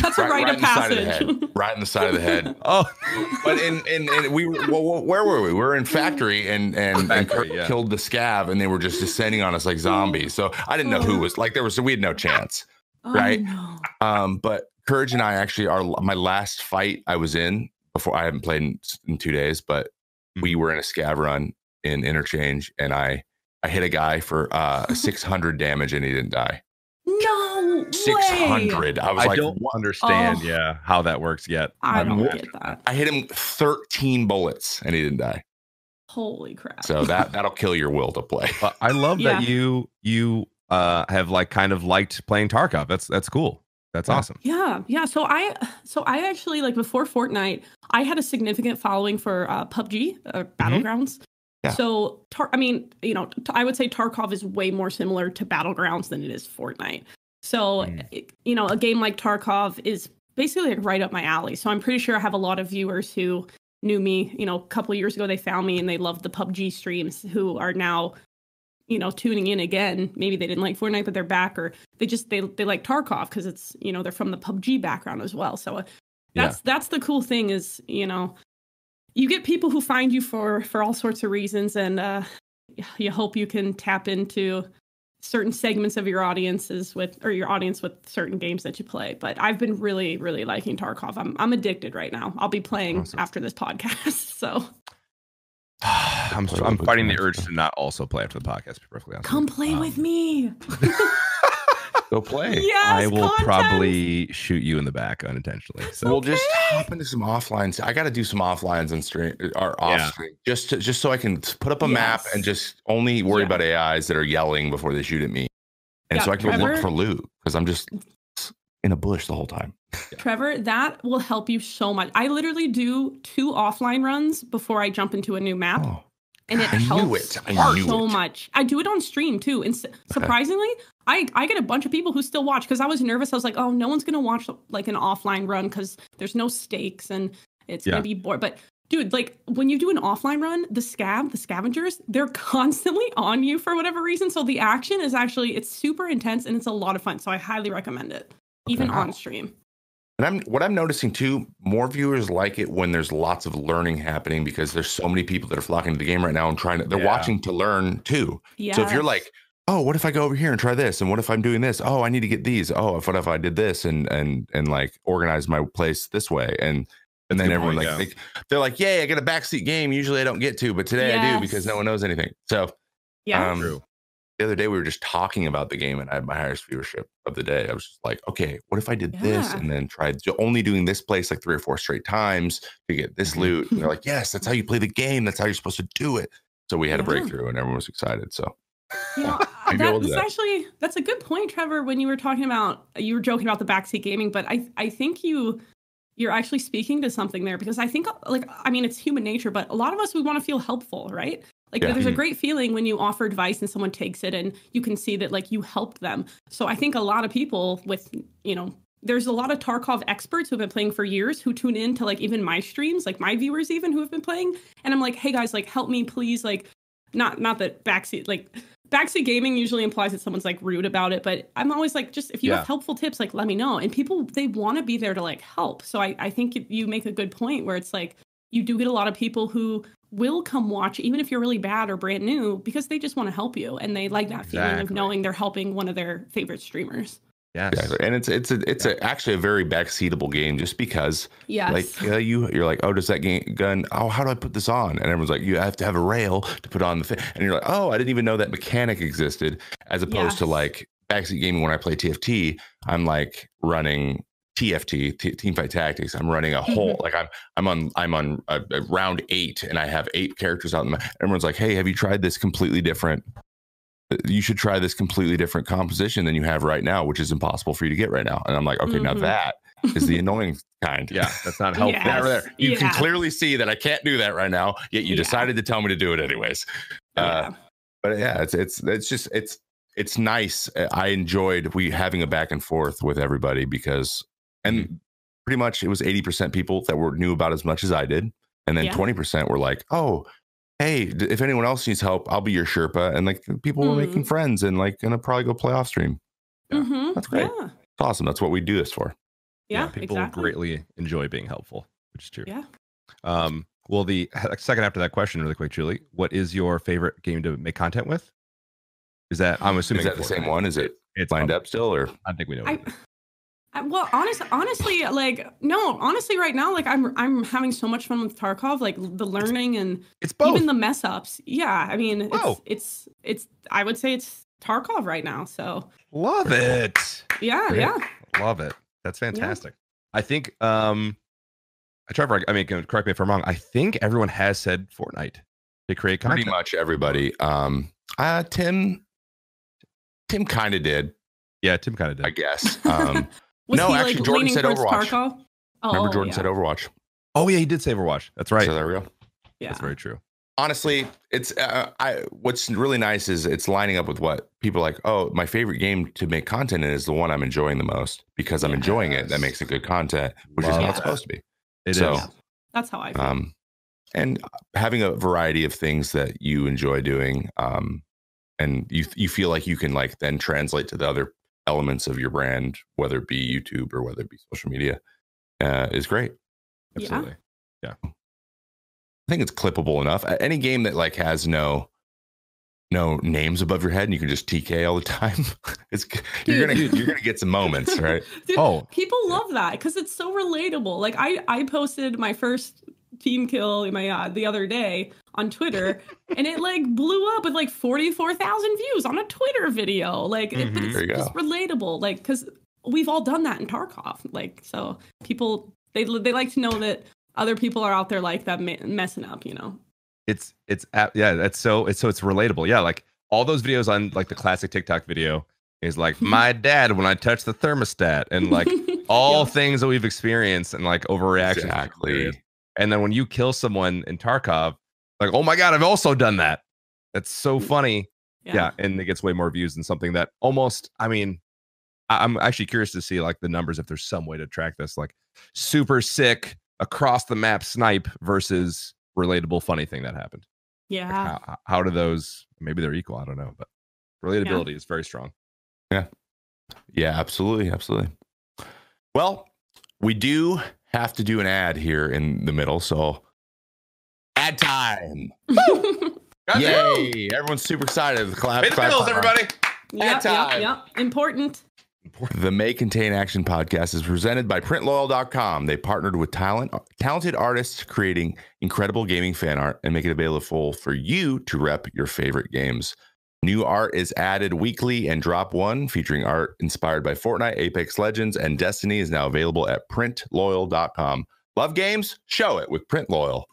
That's a rite of passage. Right in the side of the head. Oh, but in we were, where were we? We were in factory and killed the scav, and they were just descending on us like zombies. So I didn't know who was like there was. We had no chance, right? No. But Courage and I actually my last fight I was in before I haven't played in 2 days, but we were in a scav run in Interchange, and I hit a guy for 600 damage, and he didn't die. No 600 way. I was like, I don't understand how that works yet. I don't get that. I hit him 13 bullets and he didn't die. Holy crap. So that'll kill your will to play. I love that you have like kind of liked playing Tarkov. That's cool. That's awesome. Yeah. So I actually, like, before Fortnite, I had a significant following for PUBG Battlegrounds. Yeah. So, I would say Tarkov is way more similar to Battlegrounds than it is Fortnite. So, a game like Tarkov is basically like right up my alley. So I'm pretty sure I have a lot of viewers who knew me, a couple of years ago, they found me and they loved the PUBG streams, who are now, tuning in again. Maybe they didn't like Fortnite, but they're back, or they like Tarkov because it's, they're from the PUBG background as well. So that's the cool thing is, you get people who find you for all sorts of reasons, and you hope you can tap into certain segments of your audience with certain games that you play. But I've been really, really liking Tarkov. I'm addicted right now. I'll be playing after this podcast. So I'm fighting the urge to not also play after the podcast. To be perfectly honest, come play with me. Go play. Yes, I will probably shoot you in the back unintentionally. So we'll just hop into some offlines. I got to do some offlines and stream or off stream just so I can put up a map and just only worry about AIs that are yelling before they shoot at me. And so I can look for loot because I'm just in a bush the whole time. Trevor, that will help you so much. I literally do 2 offline runs before I jump into a new map. and it helps so much. I do it on stream too, and surprisingly, I get a bunch of people who still watch because I was nervous. I was like, oh, no one's gonna watch like an offline run because there's no stakes and it's gonna be boring. But dude, like when you do an offline run, the scavengers, they're constantly on you for whatever reason. So the action is actually, it's super intense and it's a lot of fun. So I highly recommend it, even on stream. And what I'm noticing too, more viewers like it when there's lots of learning happening because there's so many people that are flocking to the game right now and trying to, they're watching to learn too. Yes. So if you're like, oh, what if I go over here and try this? And what if I'm doing this? Oh, I need to get these. Oh, what if I did this and like organize my place this way? And then everyone like they're like, yay, I get a backseat game. Usually I don't get to, but today I do because no one knows anything. So true. The other day we were just talking about the game and I had my highest viewership of the day. I was just like, okay, what if I did this and then tried only doing this place like 3 or 4 straight times to get this loot? And they're like, yes, that's how you play the game. That's how you're supposed to do it. So we had a breakthrough and everyone was excited. So actually, that's a good point, Trevor, when you were talking about, you were joking about the backseat gaming, but I think you're actually speaking to something there because I think, like, I mean, it's human nature, but a lot of us, we want to feel helpful, right? Like there's a great feeling when you offer advice and someone takes it and you can see that like you helped them. So I think a lot of people with, you know, there's a lot of Tarkov experts who have been playing for years who tune in to like even my streams, like my viewers even who have been playing. And I'm like, hey guys, like help me please. Like not that backseat, like backseat gaming usually implies that someone's like rude about it, but I'm always like, just if you have helpful tips, like let me know. And people, they want to be there to like help. So I think you make a good point where it's like, you do get a lot of people who will come watch, even if you're really bad or brand new, because they just want to help you. And they like that feeling of knowing they're helping one of their favorite streamers. Yes. Exactly. And it's actually a very backseatable game just because like you're like, oh, does that gun? Oh, how do I put this on? And everyone's like, you have to have a rail to put on the thing. And you're like, oh, I didn't even know that mechanic existed, as opposed to like backseat gaming. When I play TFT, I'm like running TFT, Teamfight Tactics. I'm running a whole like I'm on round 8 and I have 8 characters out in my. Everyone's like, hey, have you tried this completely different? You should try this completely different composition than you have right now, which is impossible for you to get right now. And I'm like, okay, now that is the annoying kind. Yeah, that's not helpful. Yes. You can clearly see that I can't do that right now. Yet you decided to tell me to do it anyways. But yeah, it's nice. I enjoyed having a back and forth with everybody because. And pretty much it was 80% people that knew about as much as I did. And then 20% were like, oh, hey, if anyone else needs help, I'll be your Sherpa. And like people were making friends and like going to probably go play off stream. Yeah. That's great. Yeah. It's awesome. That's what we do this for. Yeah, people greatly enjoy being helpful, which is true. Yeah. Well, the second after that question really quick, Julie, what is your favorite game to make content with? Is that, I'm assuming, is that the same one? Is it's lined up still, or? I think we know. Well, honestly, like no, honestly, right now, like I'm having so much fun with Tarkov, like the learning and it's both. Even the mess ups. Yeah, I mean, it's I would say it's Tarkov right now. So love it. Yeah, great. Yeah, love it. That's fantastic. Yeah. I think, Trevor, I mean, correct me if I'm wrong. I think everyone has said Fortnite to create content. Pretty much everybody. Tim kind of did. Yeah, Tim kind of did, I guess. No, actually, like, Jordan said Overwatch. Remember, Jordan said Overwatch. Oh, yeah, he did say Overwatch. That's right. So there we go. Yeah. That's very true. Honestly, it's what's really nice is it's lining up with what people are like, oh, my favorite game to make content in is the one I'm enjoying the most because I'm enjoying it. That makes it good content, which is how it's supposed to be. It is. That's how I feel. And having a variety of things that you enjoy doing and you feel like you can like then translate to the other elements of your brand, whether it be YouTube or whether it be social media, is great. Absolutely. Yeah. I think it's clippable enough. Any game that like has no names above your head and you can just TK all the time, it's you're gonna get some moments, right? Dude, people love that because it's so relatable. Like I posted my first team kill the other day on Twitter and it like blew up with like 44,000 views on a Twitter video. Like it's just relatable, like because we've all done that in Tarkov. Like so people they like to know that other people are out there like that messing up, you know. It's relatable. Yeah, like all those videos on like the classic TikTok video is like my dad when I touched the thermostat and like all things that we've experienced and like overreaction. Exactly. And then when you kill someone in Tarkov, Like, oh my God, I've also done that. That's so funny. Yeah. And it gets way more views than something that almost, I mean, I'm actually curious to see like the numbers, if there's some way to track this, like super sick across the map snipe versus relatable funny thing that happened. Yeah. Like how do those, maybe they're equal, I don't know, but relatability is very strong. Yeah. Yeah, absolutely. Absolutely. Well, we do have to do an ad here in the middle. So ad time. Yay. Everyone's super excited. Clap, clap, clap, everybody. Yep, yep, yep. Important. The May Contain Action podcast is presented by printloyal.com. They partnered with talented artists creating incredible gaming fan art and make it available for you to rep your favorite games. New art is added weekly, and Drop One, featuring art inspired by Fortnite, Apex Legends, and Destiny, is now available at printloyal.com. Love games? Show it with PrintLoyal.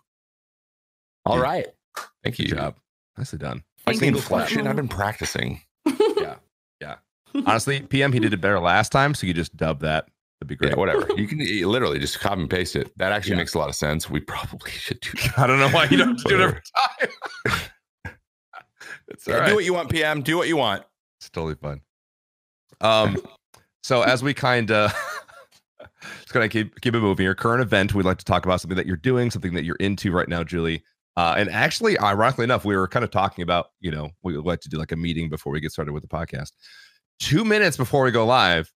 All right. Thank you. Good job. Nicely done. Like the inflection, I've been practicing. Yeah. Honestly, PM, he did it better last time, so you just dub that. That'd be great. Yeah, whatever. You can literally just copy and paste it. That actually makes a lot of sense. We probably should do that. I don't know why you don't do it every time. It's all right. Do what you want, PM. Do what you want. It's totally fun. So as we kind of just gonna keep it moving, your current event, we'd like to talk about something that you're doing, something that you're into right now, Julie. And actually, ironically enough, we were kind of talking about, you know, we would like to do like a meeting before we get started with the podcast. 2 minutes before we go live,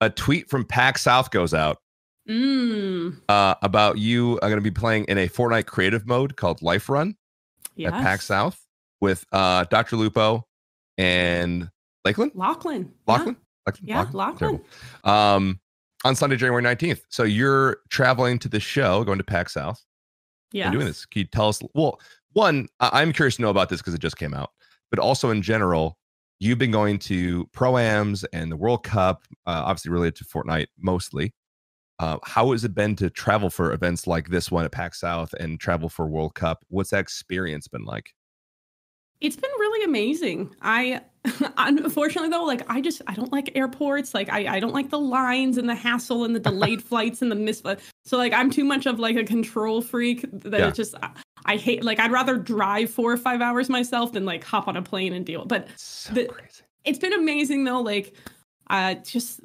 a tweet from PAX South goes out about you are going to be playing in a Fortnite creative mode called Life Run at PAX South with Dr. Lupo and Lachlan. On Sunday, January 19th. So you're traveling to the show, going to PAX South. Yeah, doing this. Can you tell us? Well, one, I'm curious to know about this because it just came out, but also in general, you've been going to Pro-Ams and the World Cup, obviously related to Fortnite mostly. How has it been to travel for events like this one at PAX South and travel for World Cup? What's that experience been like? It's been really amazing. I unfortunately though, like I don't like airports. Like I don't like the lines and the hassle and the delayed flights and the so like I'm too much of like a control freak that it's just I hate, like I'd rather drive 4 or 5 hours myself than like hop on a plane and deal. But so crazy. It's been amazing though. Like it's just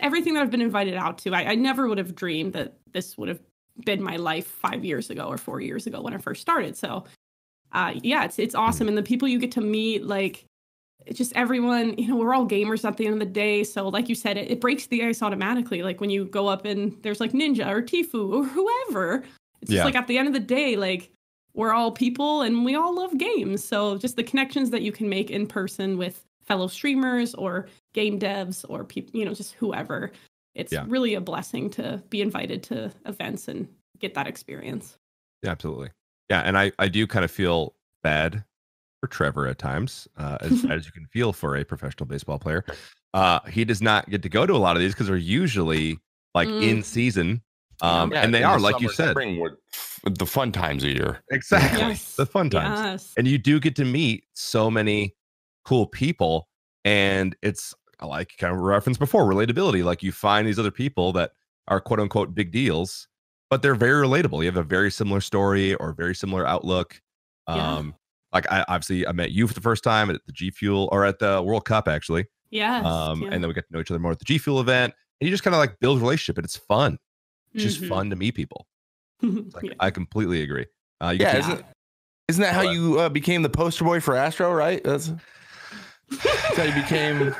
everything that I've been invited out to. I never would have dreamed that this would have been my life 5 years ago or 4 years ago when I first started. So yeah, it's awesome. And the people you get to meet, like it's just everyone, you know, we're all gamers at the end of the day. So like you said, it breaks the ice automatically. Like when you go up and there's like Ninja or Tfue or whoever, it's just like at the end of the day, like we're all people and we all love games. So just the connections that you can make in person with fellow streamers or game devs or people, you know, just whoever, it's really a blessing to be invited to events and get that experience. Yeah, absolutely. Yeah, and I do kind of feel bad for Trevor at times, as you can feel for a professional baseball player. He does not get to go to a lot of these because they're usually like in season, and they are, like you said, the fun times of year. Exactly, the fun times. Yes. And you do get to meet so many cool people, and it's like kind of referenced before, relatability. Like you find these other people that are quote unquote big deals, but they're very relatable. You have a very similar story or very similar outlook. Like I met you for the first time at the G Fuel or at the World Cup, actually. And then we got to know each other more at the G Fuel event, and you just kind of like build a relationship, and it's fun. It's just fun to meet people. Like, I completely agree. Isn't that how you became the poster boy for Astro? Right. That's how you became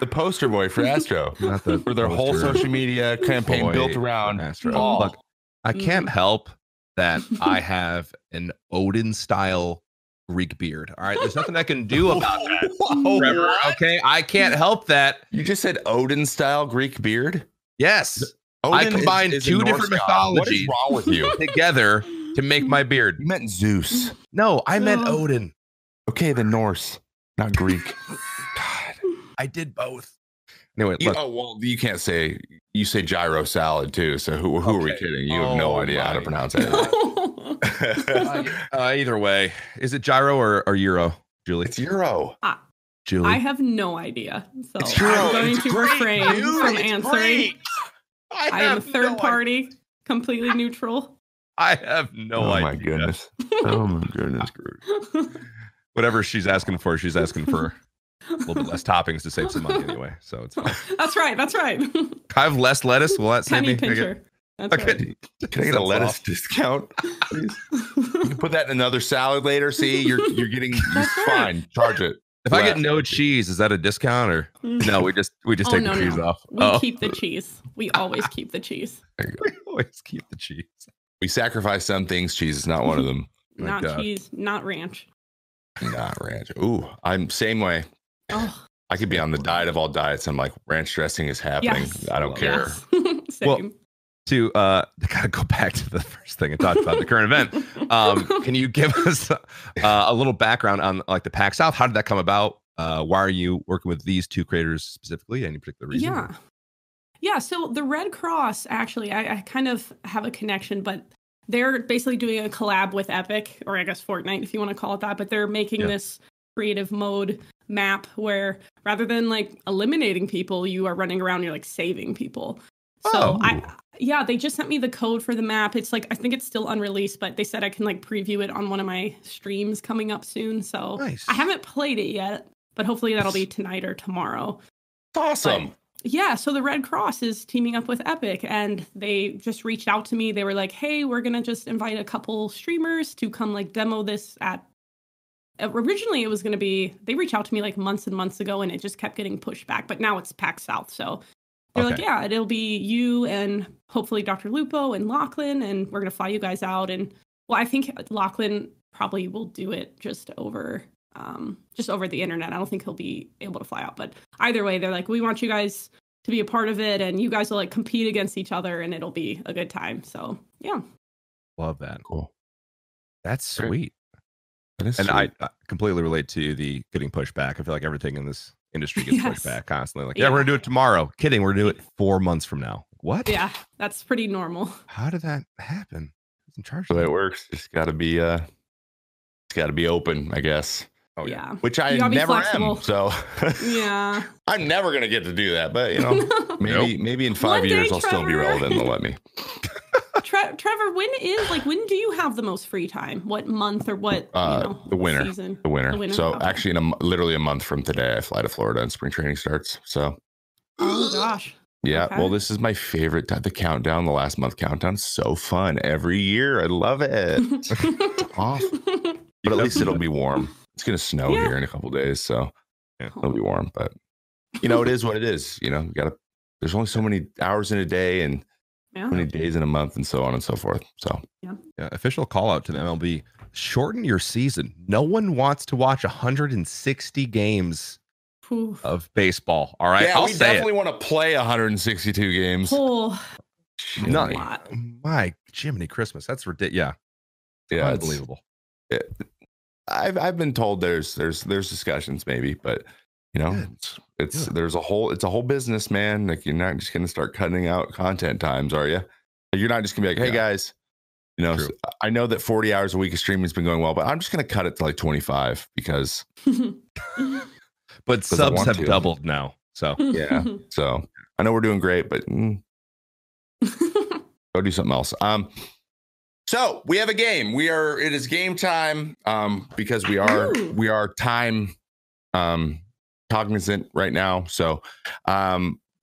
the poster boy for Astro. For their whole social media campaign built around Astro. Look, I can't help that I have an Odin-style Greek beard. All right, there's nothing I can do about that. Trevor, okay, I can't help that. You just said Odin-style Greek beard? Yes. Odin I combined is two different mythologies together to make my beard. You meant Zeus. No, I meant Odin. Okay, the Norse, not Greek. God, I did both. Anyway, look. Oh, well, you can't say, you say gyro salad too. So who are we kidding? You have no idea how to pronounce it. Either way, is it gyro or euro, Julie? It's euro. Julie, I have no idea. So it's euro. I'm going to refrain from answering. I am a third party, completely neutral. I have no idea. Oh my goodness. Oh my goodness. Whatever she's asking for a little bit less toppings to save some money anyway. So it's fine. That's right. That's right. Can I have less lettuce? Will that save me? Okay. Can I get a lettuce discount, please? You can put that in another salad later. See, you're getting fine. Charge it. If I get no cheese, is that a discount or no? We just take the cheese off. We keep the cheese. We always keep the cheese. We always keep the cheese. We sacrifice some things. Cheese is not one of them. Not cheese. Not ranch. Not ranch. Ooh, I'm same way. Oh. I could be on the diet of all diets. I'm like ranch dressing is happening. Yes. I don't care. Yes. Same. Well, I gotta go back to the first thing I talked about, the current event. Can you give us a little background on like the PAX South? How did that come about? Why are you working with these two creators specifically? Any particular reason? Yeah. So the Red Cross, actually, I kind of have a connection, but they're basically doing a collab with Epic, or I guess Fortnite, if you want to call it that. But they're making this creative mode map where rather than like eliminating people, you are running around. You're like saving people. So they just sent me the code for the map. It's like, I think it's still unreleased, but they said I can like preview it on one of my streams coming up soon. So nice. I haven't played it yet, but hopefully that'll be tonight or tomorrow. Awesome. But, yeah. So the Red Cross is teaming up with Epic and they just reached out to me. They were like, hey, we're going to just invite a couple streamers to come like demo this at. Originally it was going to be, they reached out to me like months and months ago and it just kept getting pushed back, but now it's PAX South. So they're like, yeah, it'll be you and hopefully Dr. Lupo and Lachlan, and we're going to fly you guys out. And well, I think Lachlan probably will do it just over the internet. I don't think he'll be able to fly out, but either way, they're like, we want you guys to be a part of it and you guys will like compete against each other and it'll be a good time. So yeah. Love that. Cool. That's sweet. That is sweet. I completely relate to the getting pushed back. I feel like everything in this industry gets pushed back constantly. Like, we're gonna do it tomorrow. Kidding, we're gonna do it 4 months from now. What? Yeah, that's pretty normal. How did that happen? Who's in charge? So it works. It's gotta be open, I guess. Oh yeah. Which I never am. So yeah, I'm never gonna get to do that. But you know, maybe in 5 years I'll still be relevant. They'll let me. Trevor, when do you have the most free time? What month or what? The winter. Season? The winter. So actually, literally a month from today, I fly to Florida and spring training starts. So. Oh gosh. Yeah. Okay. Well, this is my favorite time. The countdown, the last month countdown, so fun every year. I love it. It's awesome. But at least it'll be warm. It's gonna snow here in a couple days, so it'll be warm. But you know, it is what it is. You know, there's only so many hours in a day and. Yeah. Many days in a month and so on and so forth. So yeah. Official call out to the MLB. Shorten your season. No one wants to watch 160 games of baseball. All right. Yeah, we definitely want to play 162 games. Oh, not my Jiminy Christmas. That's ridiculous. Yeah. Unbelievable. I've been told there's discussions maybe, but you know, it's a whole business, man. Like you're not just going to start cutting out content times, are you? You're not just going to be like, hey guys, you know, I know that 40 hours a week of streaming has been going well, but I'm just going to cut it to like 25 because. But subs have doubled now, so yeah. So I know we're doing great, but go do something else. So we have a game. It is game time. Because we are time. Cognizant right now. So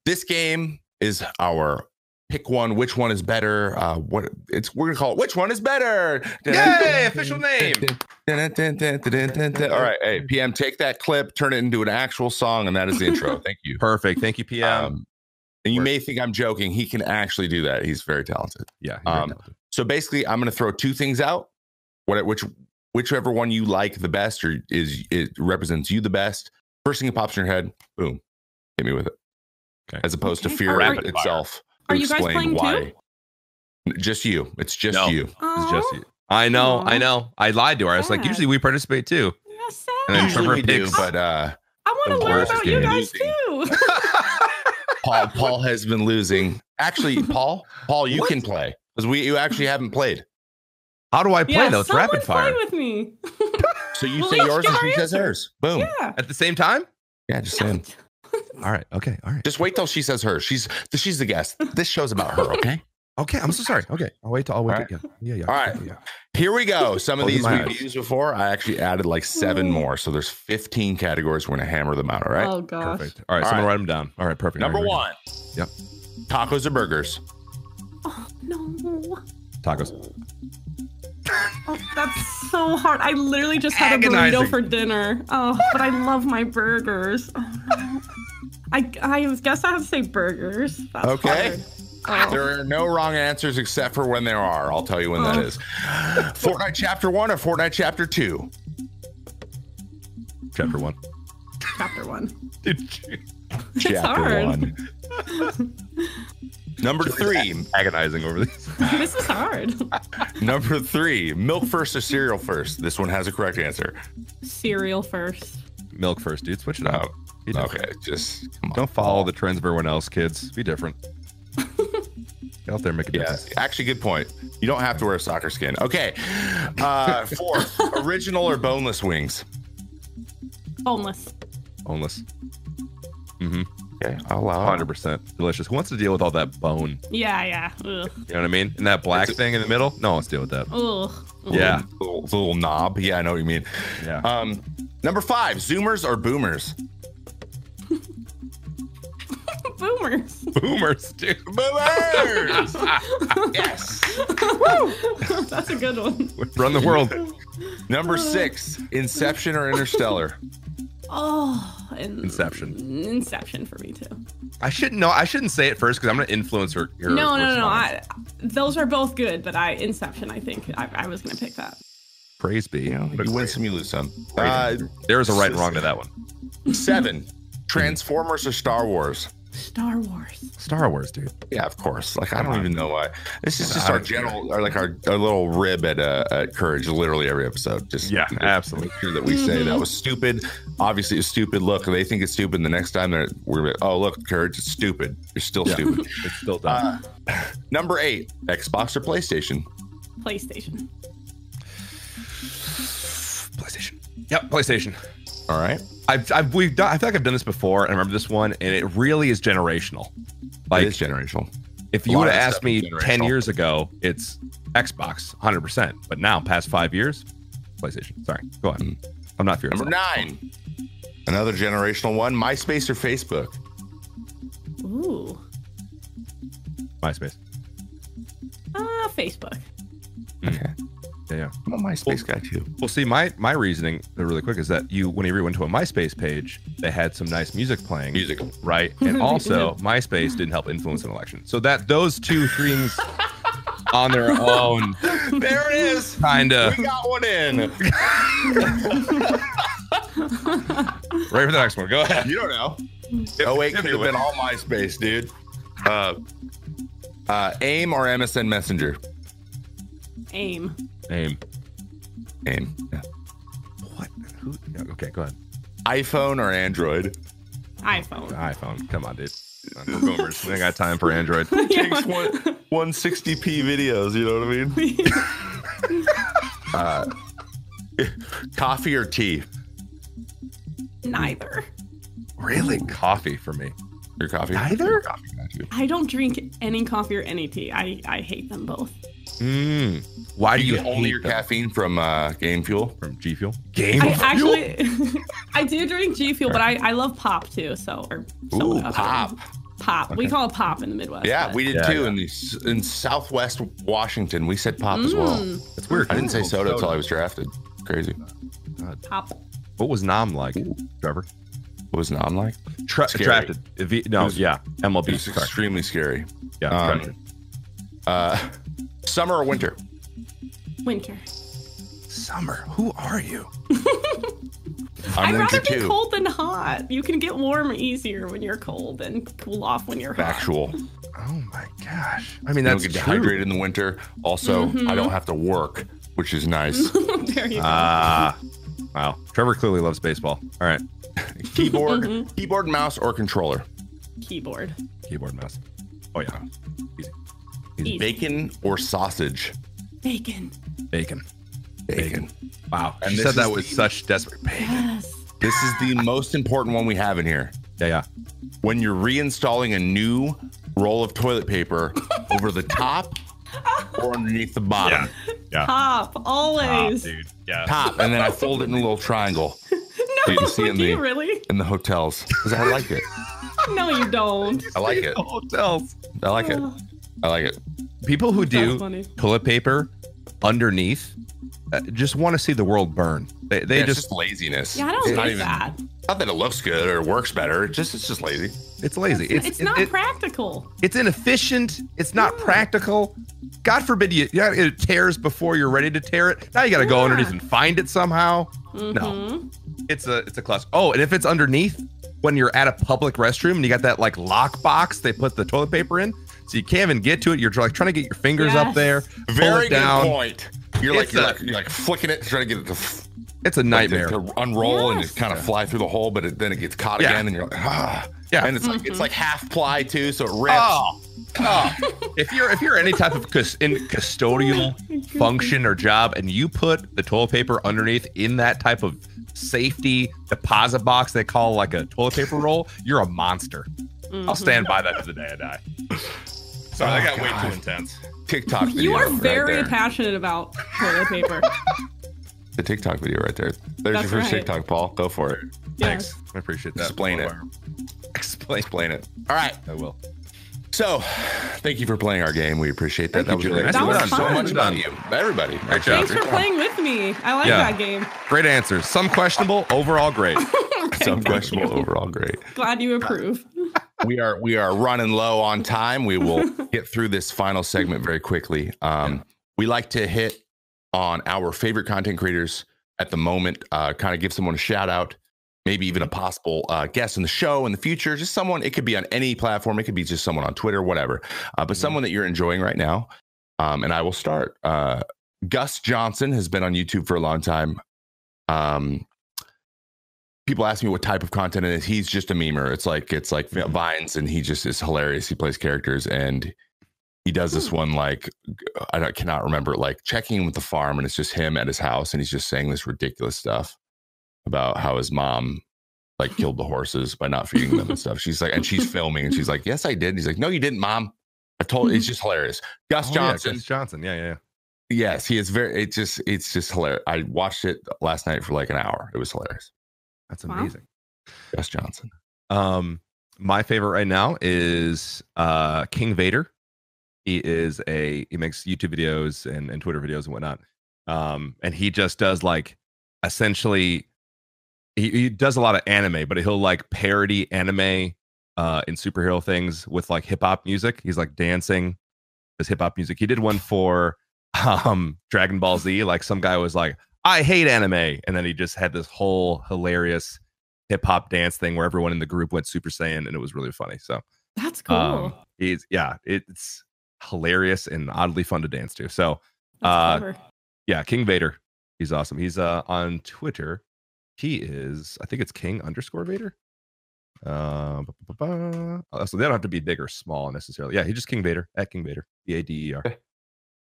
this game is our pick one, which one is better? We're gonna call it which one is better. Yay, official name. All right, hey PM, take that clip, turn it into an actual song, and that is the intro. Thank you. Perfect. Thank you, PM. And you may think I'm joking. He can actually do that. He's very talented. Yeah. So basically I'm gonna throw two things out. Whichever one you like the best or it represents you the best. First thing that pops in your head, boom, hit me with it. Okay. As opposed to fear rap itself. Are you guys playing why? Too? Just you. It's just you. Aww. It's just you. I know. I lied to her. I was like, usually we participate too. And then Trevor picks. But I want to learn about you guys too. Paul has been losing. Actually, Paul, you can play because you actually haven't played. How do I play though? It's rapid fire. Play with me. So you say yours and she says hers. Boom. Yeah. At the same time? Yeah, just saying. All right. Okay. All right. Just wait till she says hers. She's the guest. This show's about her, okay? Okay, I'm so sorry. Okay, I'll wait till Yeah. All right, yeah. Here we go. Some of these we've used before. I actually added like 7 more, so there's 15 categories. We're gonna hammer them out. All right. Oh gosh. Perfect. All right, so I'm gonna write them down. All right, perfect. Number 1. Yep. Tacos or burgers? Oh no. Tacos. Oh, that's so hard. I literally just had a burrito for dinner. Oh, but I love my burgers. Oh, no. I guess I have to say burgers. That's okay. Oh. There are no wrong answers except for when there are. I'll tell you when that is. Fortnite Chapter 1 or Fortnite Chapter 2? Chapter 1. Chapter 1. Chapter 1. Number 3. Agonizing over this. This is hard. Number 3. Milk first or cereal first? This one has a correct answer. Cereal first. Milk first, dude. Switch it out. Okay, just come on. Don't follow the trends of everyone else, kids. Be different. Get out there, make a difference. Yeah, actually, good point. You don't have to wear a soccer skin. Okay. 4. Original or boneless wings? Boneless. Boneless. Mm-hmm. Okay, I'll allow 100%. Delicious. Who wants to deal with all that bone? Yeah. Ugh. You know what I mean? And that black thing in the middle? No one wants to deal with that. Ugh. Yeah. Little knob. Yeah, I know what you mean. Yeah. Number 5. Zoomers or boomers? Boomers. Boomers, dude. Boomers. Yes. Woo. That's a good one. Run the world. Number 6. Inception or Interstellar? Oh, Inception. Inception for me too. I shouldn't know. I shouldn't say it first because I'm gonna influence her. No. Those are both good, but Inception. I think I was gonna pick that. Praise be. You win some, you lose some. There is a right and wrong to that one. 7. Transformers or Star Wars? Star Wars, dude. Yeah, of course. Like I don't even know why. This is just our general, or like our little rib at Courage. Literally every episode. Just absolutely. Sure that we say that was stupid. Obviously, it's stupid. Look, they think it's stupid. The next time we're like, oh look, Courage, it's stupid. You're still stupid. It's still dumb. Number 8: Xbox or PlayStation? PlayStation. Yep, PlayStation. All right. I feel like I've done this before. I remember this one, and it really is generational. Like, it is generational. If you would have asked me 10 years ago, it's Xbox, 100%. But now, past 5 years, PlayStation. Sorry, go on. I'm not furious. Number 9, another generational one: MySpace or Facebook? Ooh, MySpace. Facebook. Okay. Yeah. I'm a MySpace guy too. Well, see, my reasoning really quick is that whenever you went to a MySpace page, they had some nice music playing. Right? And also, MySpace didn't help influence an election. So that those two things on their own. There it is. Kind of. We got one in. Right for the next one. Go ahead. You don't know. Oh wait, could have been all MySpace, dude. AIM or MSN Messenger? AIM. Yeah. What? Who? Okay, go ahead. iPhone or Android? iPhone. Come on, dude. We're boomers. I ain't got time for Android. Takes 160p videos. You know what I mean? Coffee or tea? Neither. Really? Coffee for me. Your coffee? Neither. I don't drink any coffee or any tea. I hate them both. Why do you only your caffeine from G Fuel? Actually, I do drink G Fuel, but I love pop too. So pop. Okay. We call it pop in the Midwest. Yeah, we did too. In Southwest Washington, we said pop as well. That's weird. I didn't say soda until I was drafted. Crazy. God. Pop. What was Nom like, Trevor? What was Nom like? Drafted. MLB. It's extremely scary. Yeah. Summer or winter? Winter. Summer. Who are you? I'd rather be cold than hot. You can get warm easier when you're cold and cool off when you're hot. Factual. Oh my gosh. I mean, that's true. You don't get dehydrated in the winter. Also, I don't have to work, which is nice. There you go. Wow. Trevor clearly loves baseball. All right. Keyboard, mouse, or controller? Keyboard, mouse. Oh yeah. Easy. Bacon or sausage? Bacon. Wow. And she said that with such desperate pain. Yes. This is the most important one we have in here. Yeah. When you're reinstalling a new roll of toilet paper, over the top or underneath the bottom. Yeah. Yeah. Top, always. Top, dude. Yeah. Top, and then I fold it in a little triangle. No, you see in the, really? In the hotels, because I like it. No, you don't. I like it. Hotels. I like it. I like it. People who do toilet paper underneath just want to see the world burn. They just laziness. Yeah, I don't like that. Not that it looks good or works better. It's just lazy. It's lazy. It's not practical. It's inefficient. It's not practical. God forbid it tears before you're ready to tear it. Now you got to go underneath and find it somehow. Mm-hmm. No, it's a cluster. Oh, and if it's underneath when you're at a public restroom and you got that like lock box they put the toilet paper in, so you can't even get to it. You're like trying to get your fingers up there. Very good point. You're like flicking it, trying to get it to. It's a nightmare to unroll and just kind of fly through the hole, but then it gets caught again, and you're like, and it's like half ply too, so it rips. Oh. If you're any type of custodial function or job, and you put the toilet paper underneath in that type of safety deposit box they call like a toilet paper roll, you're a monster. I'll stand by that to the day I die. Sorry, that got way too intense. TikTok video. You are very passionate about toilet paper. The TikTok video right there. There's your first TikTok, Paul. Go for it. Yes. Thanks. I appreciate that. Explain it. All right. I will. So, thank you for playing our game. We appreciate that. That was really nice. That was so much fun. Everybody. Great job. Thanks for playing with me. I like that game. Great answers. Some questionable, overall great. Glad you approve. We are running low on time. We will get through this final segment very quickly. We like to hit on our favorite content creators at the moment, kind of give someone a shout out, maybe even a possible guest in the show in the future, just someone. It could be on any platform. It could be just someone on Twitter, whatever, but someone that you're enjoying right now. And I will start. Gus Johnson has been on YouTube for a long time. People ask me what type of content it is. He's just a memer. It's like Vines, and he just is hilarious. He plays characters, and he does this one, like, I cannot remember, like checking in with the farm, and it's just him at his house, and he's just saying this ridiculous stuff about how his mom like killed the horses by not feeding them and stuff. She's like, and she's filming, and she's like, "Yes, I did." And he's like, "No, you didn't, Mom. I told." It's just hilarious. Gus Johnson. Yeah, Gus Johnson. Yeah. Yes, he is very. It's just hilarious. I watched it last night for like an hour. It was hilarious. That's amazing. Wow. Gus Johnson. My favorite right now is King Vader. He makes YouTube videos and Twitter videos and whatnot. And he just does like essentially he does a lot of anime, but he'll like parody anime and superhero things with like hip hop music. He's like dancing as hip hop music. He did one for Dragon Ball Z. Like some guy was like, "I hate anime," and then he just had this whole hilarious hip hop dance thing where everyone in the group went Super Saiyan, and it was really funny. So that's cool. It's hilarious and oddly fun to dance to. So King Vader, he's awesome. He's on Twitter. He is, I think it's King_Vader. So they don't have to be big or small necessarily. Yeah, he's just King Vader at King Vader. VADER.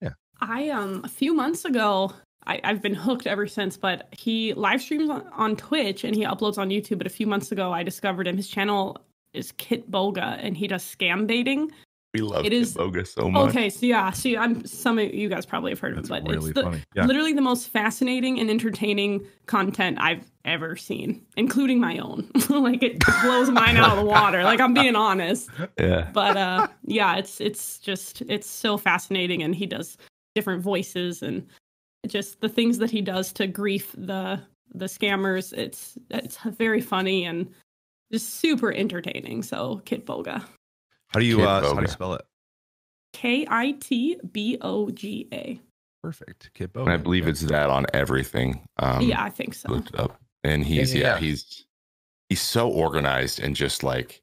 Yeah. I a few months ago, I've been hooked ever since, but he live streams on Twitch and he uploads on YouTube. But a few months ago I discovered him. His channel is Kit Boga, and he does scam baiting. We love Kit Boga so much. Okay, so yeah, see, some of you guys probably have heard of it, but really it's literally the most fascinating and entertaining content I've ever seen, including my own. Like it blows mine out of the water. Like I'm being honest. Yeah. But it's so fascinating, and he does different voices and just the things that he does to grief the scammers. It's very funny and just super entertaining. So Kit Boga. How do you spell it? KITBOGA. Perfect. Kit Boga. And I believe it's that on everything. Yeah, I think so. Looked up. And he's so organized, and just like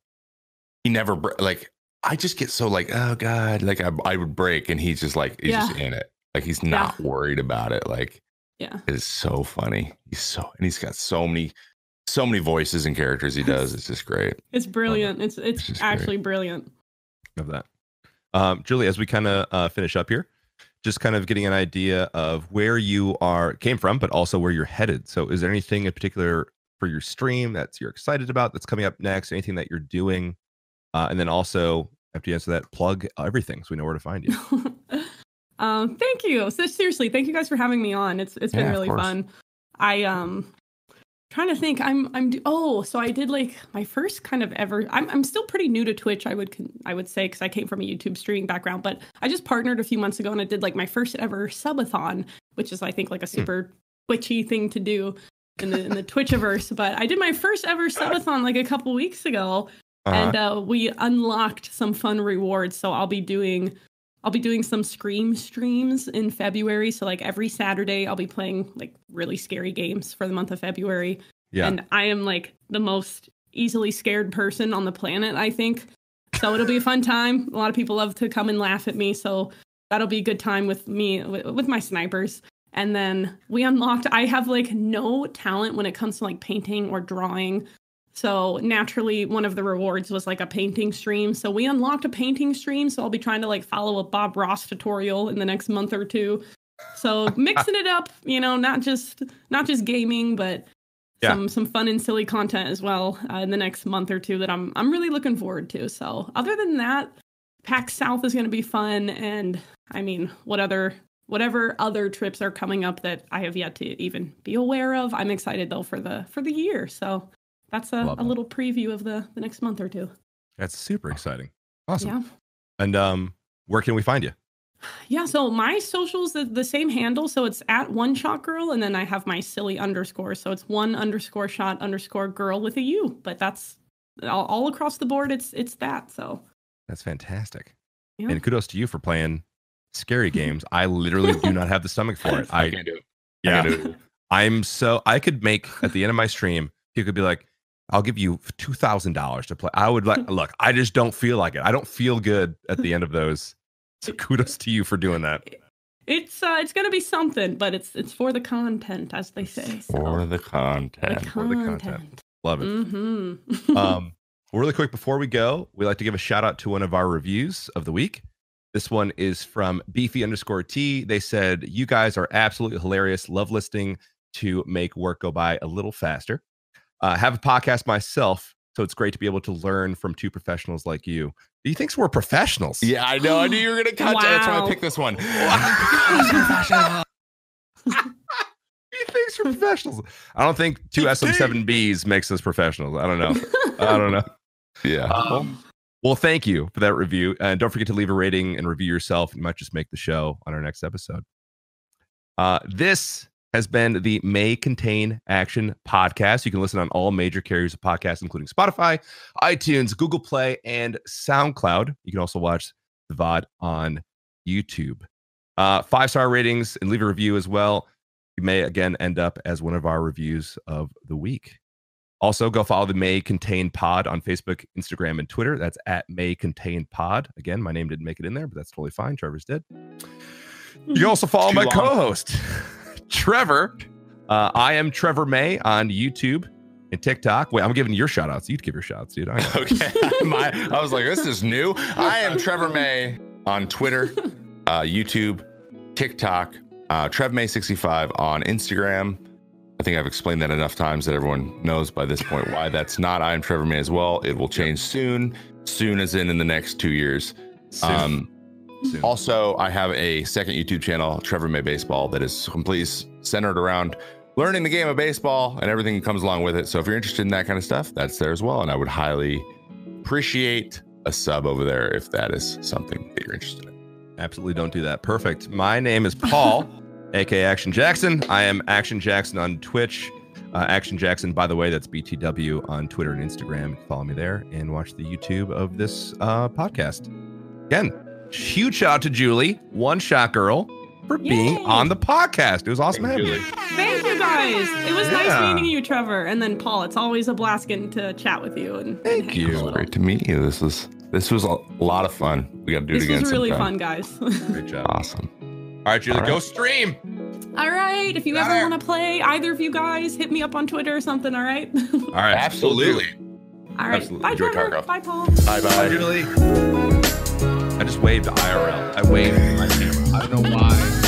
he never like I just get so like, oh God, like I would break, and he's just like he's just in it. Like he's not worried about it. Like it's so funny. He's got so many voices and characters he does. It's just great. It's brilliant. It's actually great. Brilliant. Love that. Julie, as we kind of finish up here, just kind of getting an idea of where you came from, but also where you're headed. So is there anything in particular for your stream that you're excited about that's coming up next? Anything that you're doing? And then also After you answer that, plug everything so we know where to find you. Thank you. So seriously, thank you guys for having me on. It's been really fun. I trying to think. So I did like my first kind of ever. I'm still pretty new to Twitch. I would say, because I came from a YouTube streaming background, but I just partnered a few months ago and I did like my first ever subathon, which is I think like a super twitchy thing to do in the Twitchiverse. But I did my first ever subathon like a couple weeks ago, and we unlocked some fun rewards. So I'll be doing some Scream streams in February. So like every Saturday I'll be playing like really scary games for the month of February. Yeah. And I am like the most easily scared person on the planet, I think. So it'll be a fun time. A lot of people love to come and laugh at me. So that'll be a good time with me, with my snipers. And then we unlocked, I have like no talent when it comes to like painting or drawing. So naturally, one of the rewards was like a painting stream. So we unlocked a painting stream. So I'll be trying to like follow a Bob Ross tutorial in the next month or two. So mixing it up, you know, not just gaming, but some fun and silly content as well in the next month or two that I'm really looking forward to. So other than that, PAX South is going to be fun. And I mean, whatever other trips are coming up that I have yet to even be aware of. I'm excited though for the year. So. That's a little preview of the next month or two. That's super exciting. Awesome. Yeah. And where can we find you? Yeah, so my socials is the same handle. So it's at @1_shot_girl. And then I have my silly underscore. So it's @1_shot_girl with a U. But that's all across the board. It's that. So that's fantastic. Yeah. And kudos to you for playing scary games. I literally do not have the stomach for it. I can't do it. Yeah. I could make at the end of my stream, you could be like, I'll give you $2,000 to play. I would like, look, I just don't feel like it. I don't feel good at the end of those. So kudos to you for doing that. It's going to be something, but it's for the content, as they say. So. For the content. Love it. Mm-hmm. Really quick, before we go, we like to give a shout out to one of our reviews of the week. This one is from Beefy_T. They said, you guys are absolutely hilarious. Love listening to make work go by a little faster. Have a podcast myself, so it's great to be able to learn from two professionals like you. He thinks we're professionals. Yeah, I know. I knew you were going to cut that. That's why I picked this one. He thinks we're professionals. I don't think two SM7Bs makes us professionals. I don't know. Yeah. Well, thank you for that review. And don't forget to leave a rating and review yourself. You might just make the show on our next episode. This has been the May Contain Action podcast. You can listen on all major carriers of podcasts, including Spotify, iTunes, Google Play, and SoundCloud. You can also watch the VOD on YouTube. 5-star ratings and leave a review as well. You may again end up as one of our reviews of the week. Also, go follow the May Contain Pod on Facebook, Instagram, and Twitter. That's at May Contain Pod. Again, my name didn't make it in there, but that's totally fine. Trevor's did. You can also follow my co-host, Trevor. I am Trevor May on YouTube and TikTok. Wait, I'm giving your shout outs. You'd give your shout outs, dude. Okay. I was like, this is new. I am Trevor May on Twitter, YouTube, TikTok, TrevMay65 on Instagram. I think I've explained that enough times that everyone knows by this point why that's not I am Trevor May as well. It will change soon. Soon as in the next 2 years. Soon. Also, I have a second YouTube channel, Trevor May Baseball, that is completely centered around learning the game of baseball and everything that comes along with it. So if you're interested in that kind of stuff, that's there as well. And I would highly appreciate a sub over there if that is something that you're interested in. Absolutely don't do that. Perfect. My name is Paul, a.k.a. Action Jackson. I am Action Jackson on Twitch. Action Jackson, by the way, that's BTW on Twitter and Instagram. You can follow me there and watch the YouTube of this podcast. Again, huge shout out to Julie, One Shot Girl, for being on the podcast. It was awesome having you. Thank you guys. It was nice meeting you, Trevor. And then Paul, it's always a blast getting to chat with you. And thank you. It was great to meet you. This was a lot of fun. We got to do it again. This was really fun, guys. Great job. Awesome. All right, Julie, go stream. All right. If you ever want to play, either of you guys, hit me up on Twitter or something. All right. All right. Absolutely. All right. Absolutely. Bye, Trevor. Bye, Paul. Bye, Julie. I just waved IRL. I waved my camera. I don't know why.